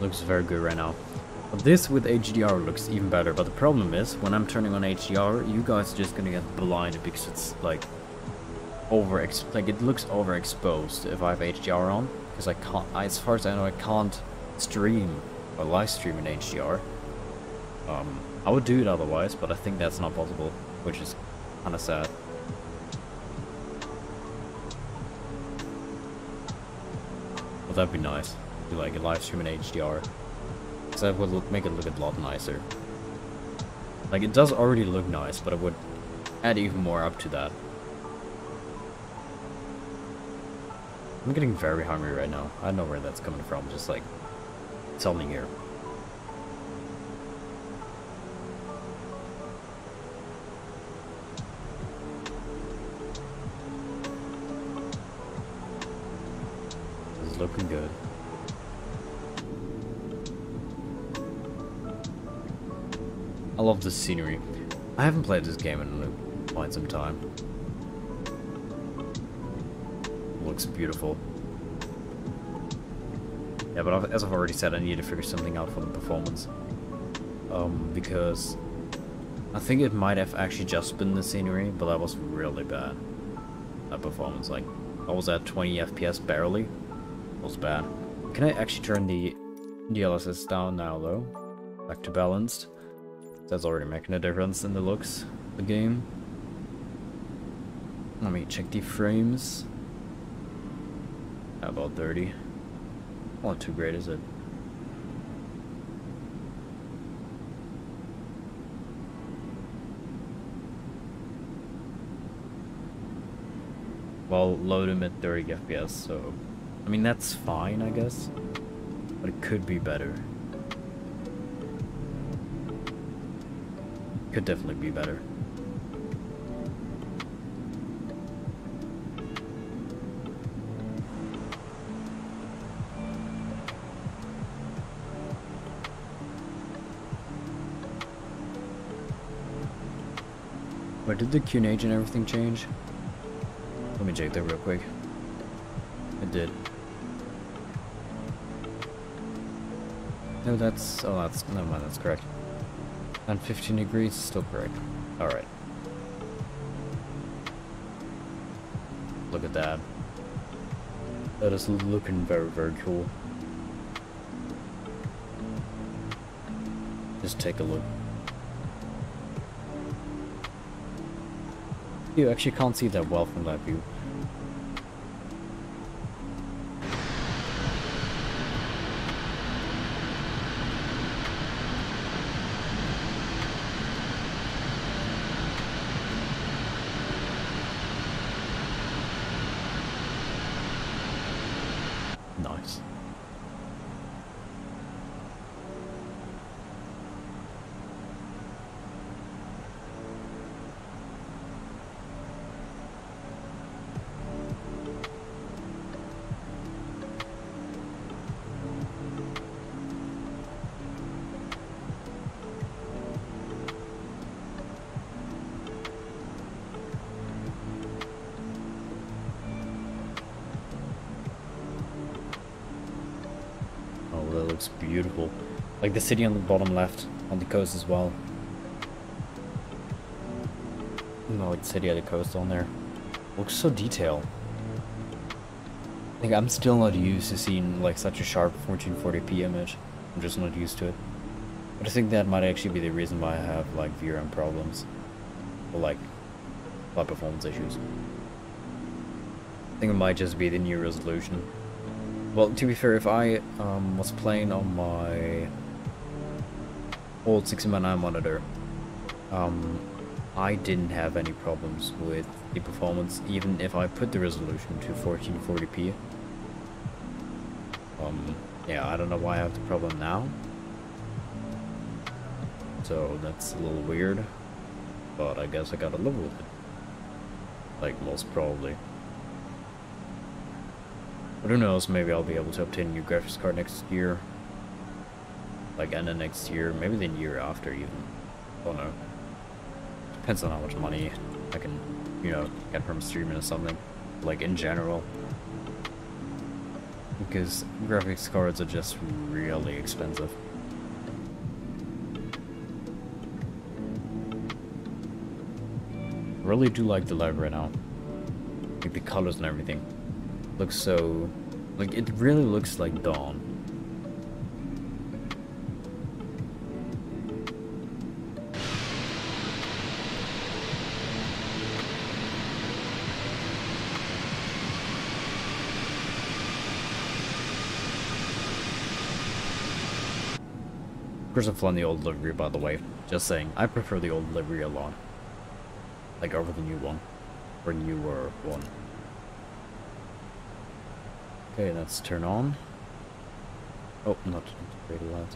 Looks very good right now. This with HDR looks even better, but the problem is when I'm turning on HDR, you guys are just gonna get blinded because it's like it looks overexposed if I have HDR on, because I can't, as far as I know, I can't stream or live stream in HDR. I would do it otherwise, but I think that's not possible, which is kind of sad. But that'd be nice. Do like a live stream in HDR. So that would make it look a lot nicer. Like, it does already look nice, but it would add even more up to that. I'm getting very hungry right now. I don't know where that's coming from, just like, it's only here. It's looking good. I love the scenery. I haven't played this game in quite some time. Looks beautiful. Yeah, but as I've already said, I need to figure something out for the performance. Because I think it might have actually just been the scenery, but that was really bad. That performance, like, I was at 20 FPS barely. It was bad. Can I actually turn the DLSS down now, though? Back to balanced. That's already making a difference in the looks of the game. Let me check the frames. About 30. Not too great, is it? Well, low to mid 30 FPS, so... I mean, that's fine, I guess. But it could be better. Could definitely be better. Wait, did the QNH and everything change? Let me check that real quick. It did. No, that's... oh, that's... never mind, that's correct. And 15 degrees, still correct. Alright. Look at that. That is looking very, very cool. Just take a look. You actually can't see that well from that view. Beautiful. Like the city on the bottom left, on the coast as well. No, like the city on the coast on there. Looks so detailed. Like, I'm still not used to seeing like such a sharp 1440p image. I'm just not used to it. But I think that might actually be the reason why I have like VRM problems. Or like, flight performance issues. I think it might just be the new resolution. Well, to be fair, if I was playing on my old 16:9 monitor, I didn't have any problems with the performance, even if I put the resolution to 1440p. Yeah, I don't know why I have the problem now. So that's a little weird, but I guess I gotta live with it. Like, most probably. But who knows, maybe I'll be able to obtain a new graphics card next year. Like, end of next year, maybe the year after even. I don't know. Depends on how much money I can, you know, get from streaming or something. Like, in general. Because graphics cards are just really expensive. I really do like the light right now. Like, the colors and everything. Looks so, like, it really looks like dawn. 100% full on the old livery, by the way. Just saying, I prefer the old livery a lot. Like, over the new one. Or newer one. Okay, let's turn on. Oh, not very loud.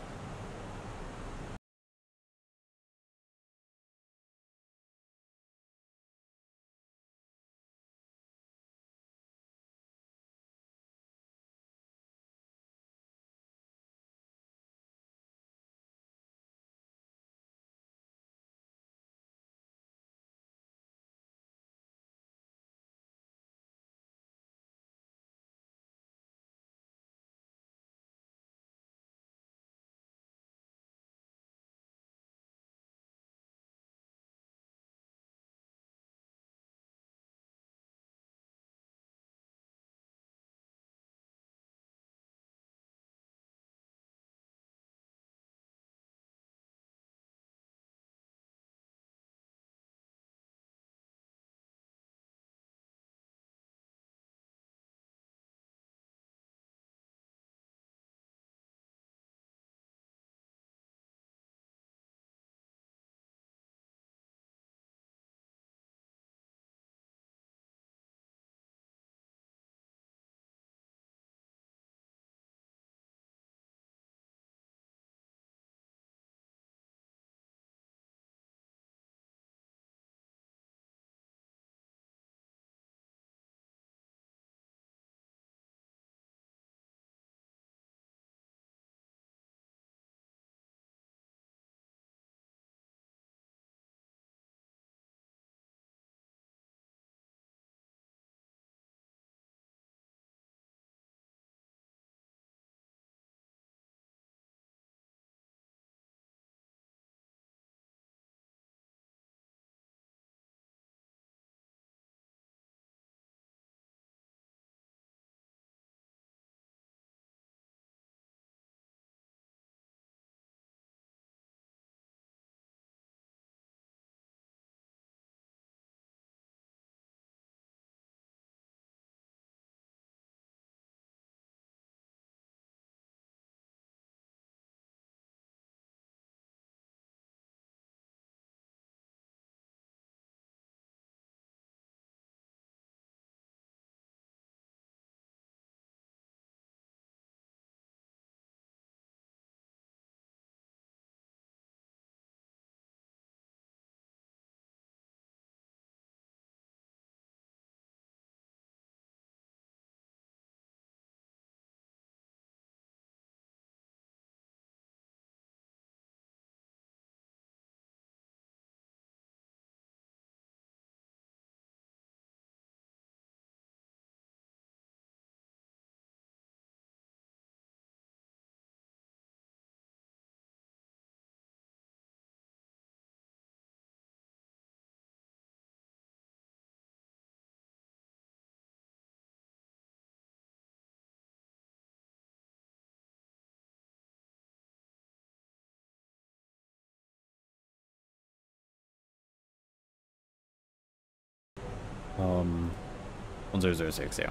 .006, yeah.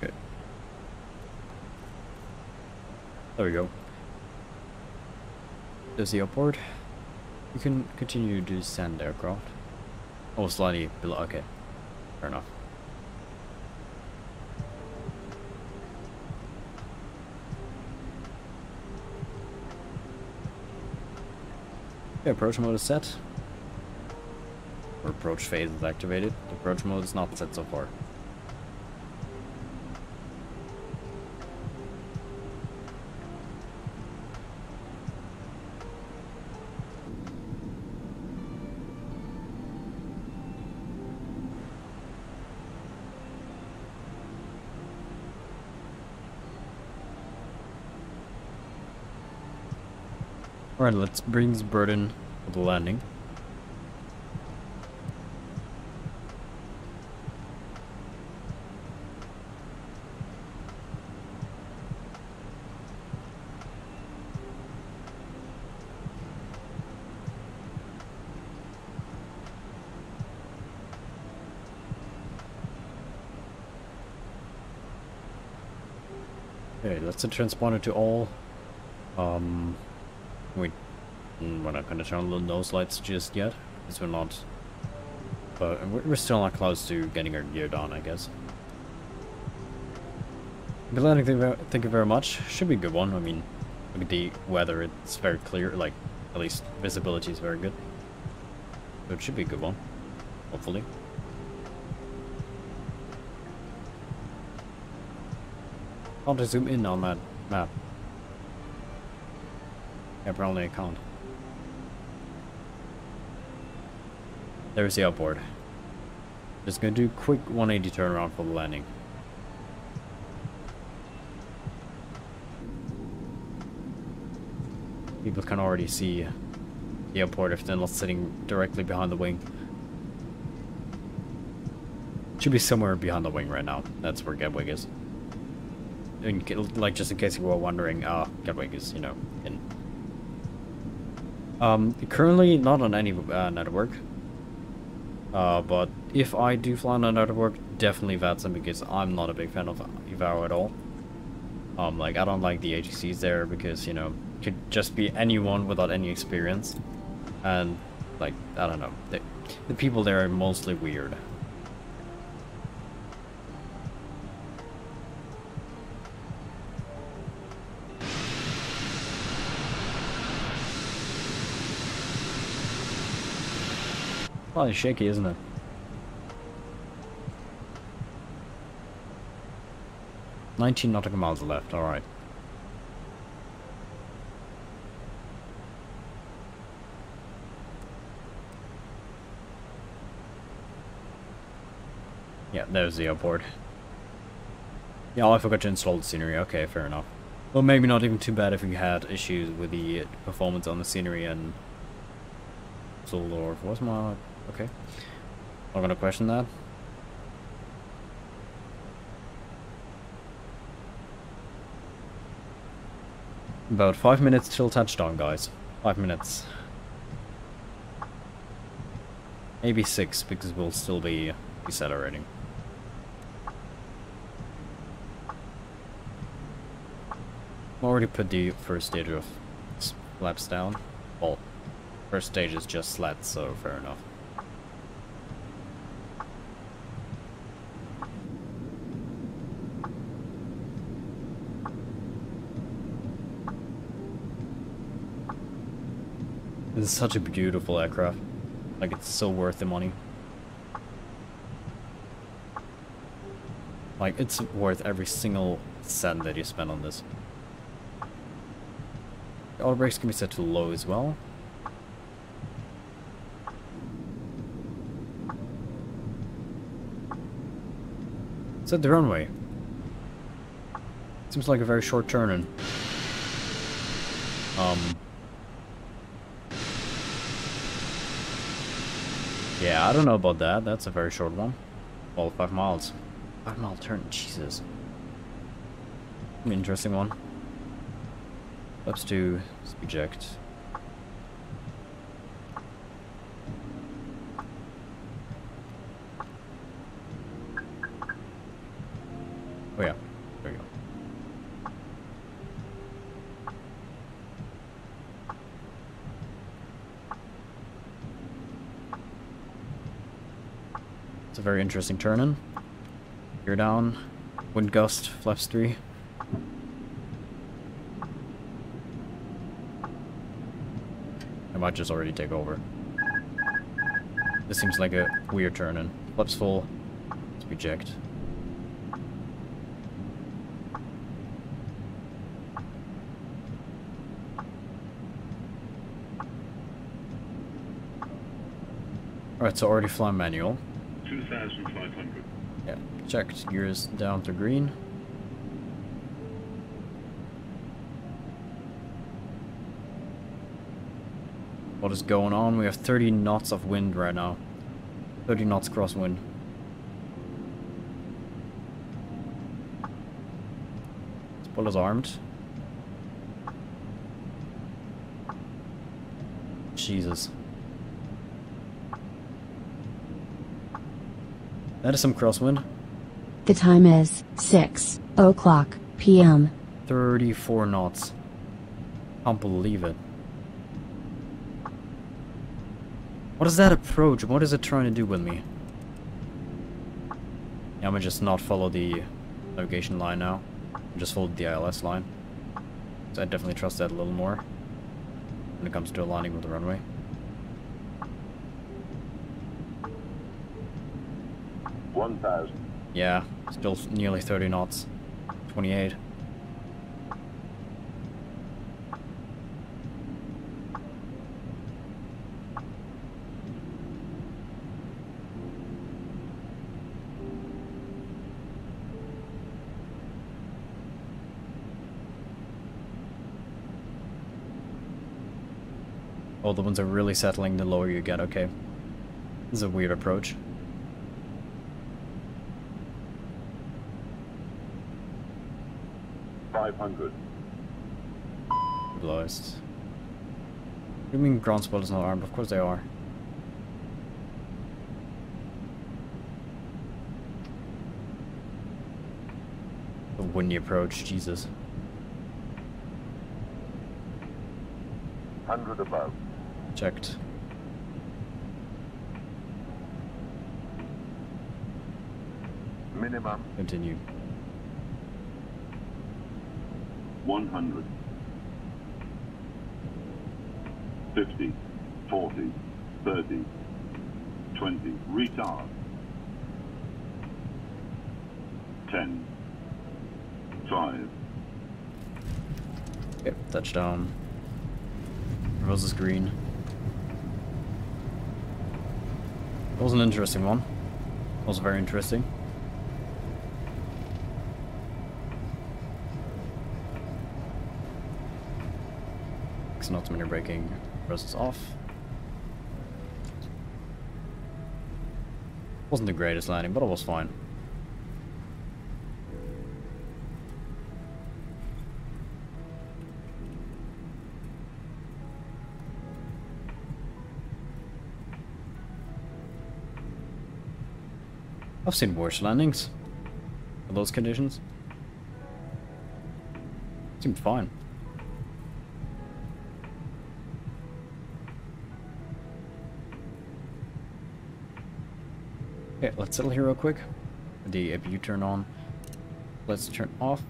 Good. There we go. There's the upward. You can continue to descend aircraft. Oh, slightly below. Okay. Fair enough. Okay, approach mode is set. Or approach phase is activated. The approach mode is not set so far. Alright, let's bring this bird in for the landing. Okay, let's transponder to all. Wait, and we're not going to turn on those lights just yet, because we're not, but we're still not close to getting our gear done, I guess. Galactic, thank you very much. Should be a good one. I mean, look at the weather, it's very clear, like, at least visibility is very good. So it should be a good one, hopefully. I'll just zoom in on that map. Yeah, probably I can't. There's the outboard. Just gonna do a quick 180 turnaround for the landing. People can already see the airport if they're not sitting directly behind the wing. Should be somewhere behind the wing right now. That's where Gatwick is. And like, just in case you were wondering, Gatwick is, you know, in. Currently not on any network. But if I do fly on a network, definitely Vatsim, because I'm not a big fan of IVAO at all. Like, I don't like the ATCs there because, you know, could just be anyone without any experience, and like, I don't know, the people there are mostly weird. Well, it's shaky, isn't it? $19 nautical miles left. All right. Yeah, there's the airport. Yeah, oh, I forgot to install the scenery. Okay, fair enough. Well, maybe not even too bad if we had issues with the performance on the scenery and... Düsseldorf was my... Okay. Not gonna question that. About 5 minutes till touchdown, guys. 5 minutes. Maybe 6, because we'll still be accelerating. Already put the first stage of slats down. Well, first stage is just slats, so fair enough. This is such a beautiful aircraft. Like, it's so worth the money. Like, it's worth every single cent that you spend on this. The auto brakes can be set to low as well. Set the runway. Seems like a very short turn in. Yeah, I don't know about that. That's a very short one. All 5 miles. 5 mile turn, Jesus. Interesting one. Let's do eject. Oh yeah, there we go. It's a very interesting turn in. You're down, wind gust, flaps 3. I might just already take over. This seems like a weird turn in. Flaps full, let's eject. Alright, so already flying manual. 2,500. Yeah, checked. Gears down to green. What is going on? We have 30 knots of wind right now. 30 knots crosswind. Spoiler is armed. Jesus. That is some crosswind. The time is 6:00 p.m. 34 knots. Can't believe it. What is that approach? What is it trying to do with me? Yeah, I'm gonna just not follow the navigation line now. I'll just follow the ILS line. So I definitely trust that a little more when it comes to aligning with the runway. Yeah, still nearly 30 knots. 28. Oh, the ones are really settling the lower you get, okay. This is a weird approach. Blast. You mean ground support is not armed? Of course they are. The windy approach, Jesus. 100 above. Checked. Minimum. Continue. 100. 50. 40. 30. 20. Retard. 10. 5. Yep, touchdown. Rose is green. That was an interesting one. That was very interesting. Not when you're breaking process off. Wasn't the greatest landing, but it was fine. I've seen worse landings in those conditions. Seemed fine. Okay, let's settle here real quick. The APU turn on. Let's turn off.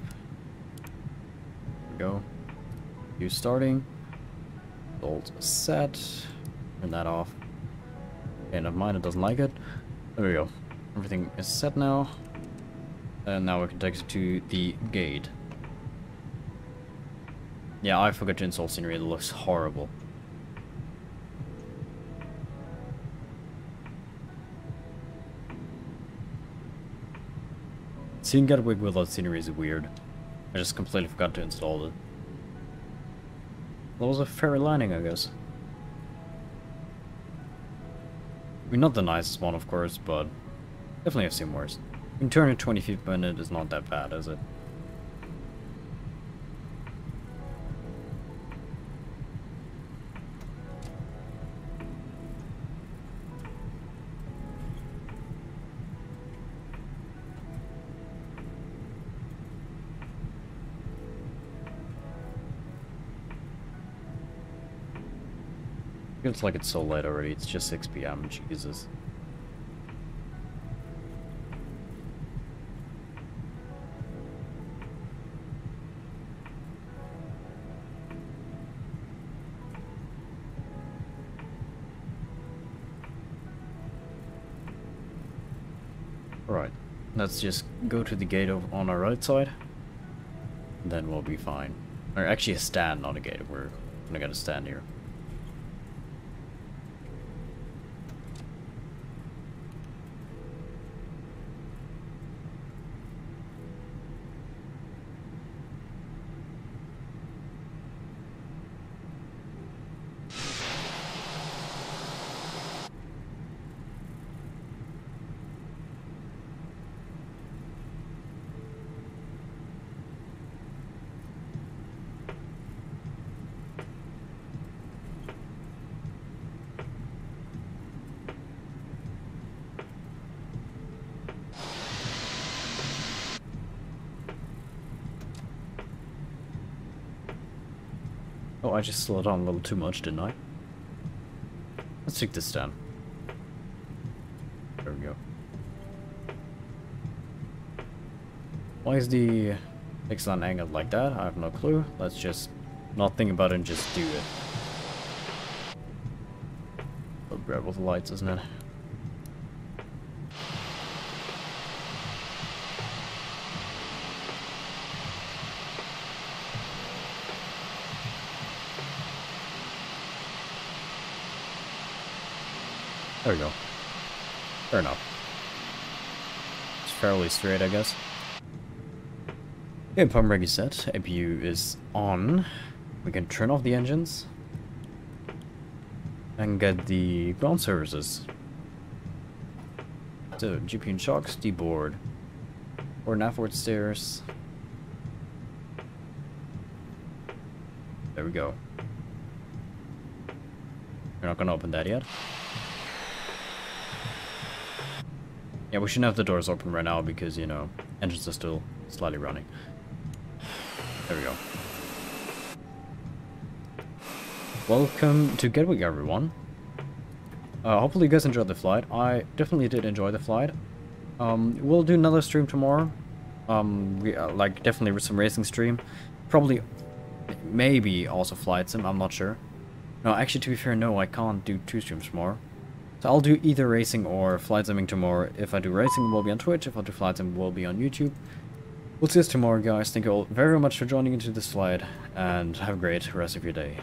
There we go. You starting. Old set. Turn that off. Okay, never mind, it doesn't like it. There we go. Everything is set now. And now we can take it to the gate. Yeah, I forgot to install scenery. It looks horrible. Seeing Gatwick without scenery is weird. I just completely forgot to install it. That was a fair landing, I guess. I mean, not the nicest one, of course, but definitely I've seen worse. You can turn at 20 feet per minute is not that bad, is it? It's like it's so late already, it's just 6 PM, Jesus. Alright, let's just go to the gate over on our right side, then we'll be fine. Or actually a stand, not a gate, we're gonna get a stand here. I just slowed down a little too much, didn't I? Let's take this down. There we go. Why is the Exxon angled like that? I have no clue. Let's just not think about it and just do it. A little bit with the lights, isn't it? There we go. Fair enough. It's fairly straight, I guess. Okay, pump rig is set. APU is on. We can turn off the engines. And get the ground services. So, GPU and shocks, deboard. Or outward stairs. There we go. We're not gonna open that yet. Yeah, we shouldn't have the doors open right now because, you know, engines are still slightly running. There we go. Welcome to Gatwick, everyone. Hopefully you guys enjoyed the flight. I definitely did enjoy the flight. We'll do another stream tomorrow. Like, definitely some racing stream. Probably, maybe also flight sim, I'm not sure. No, actually, to be fair, no, I can't do two streams tomorrow. So I'll do either racing or flight simming tomorrow. If I do racing, it will be on Twitch. If I do flight sim, it will be on YouTube. We'll see you tomorrow, guys. Thank you all very much for joining into this flight, and have a great rest of your day.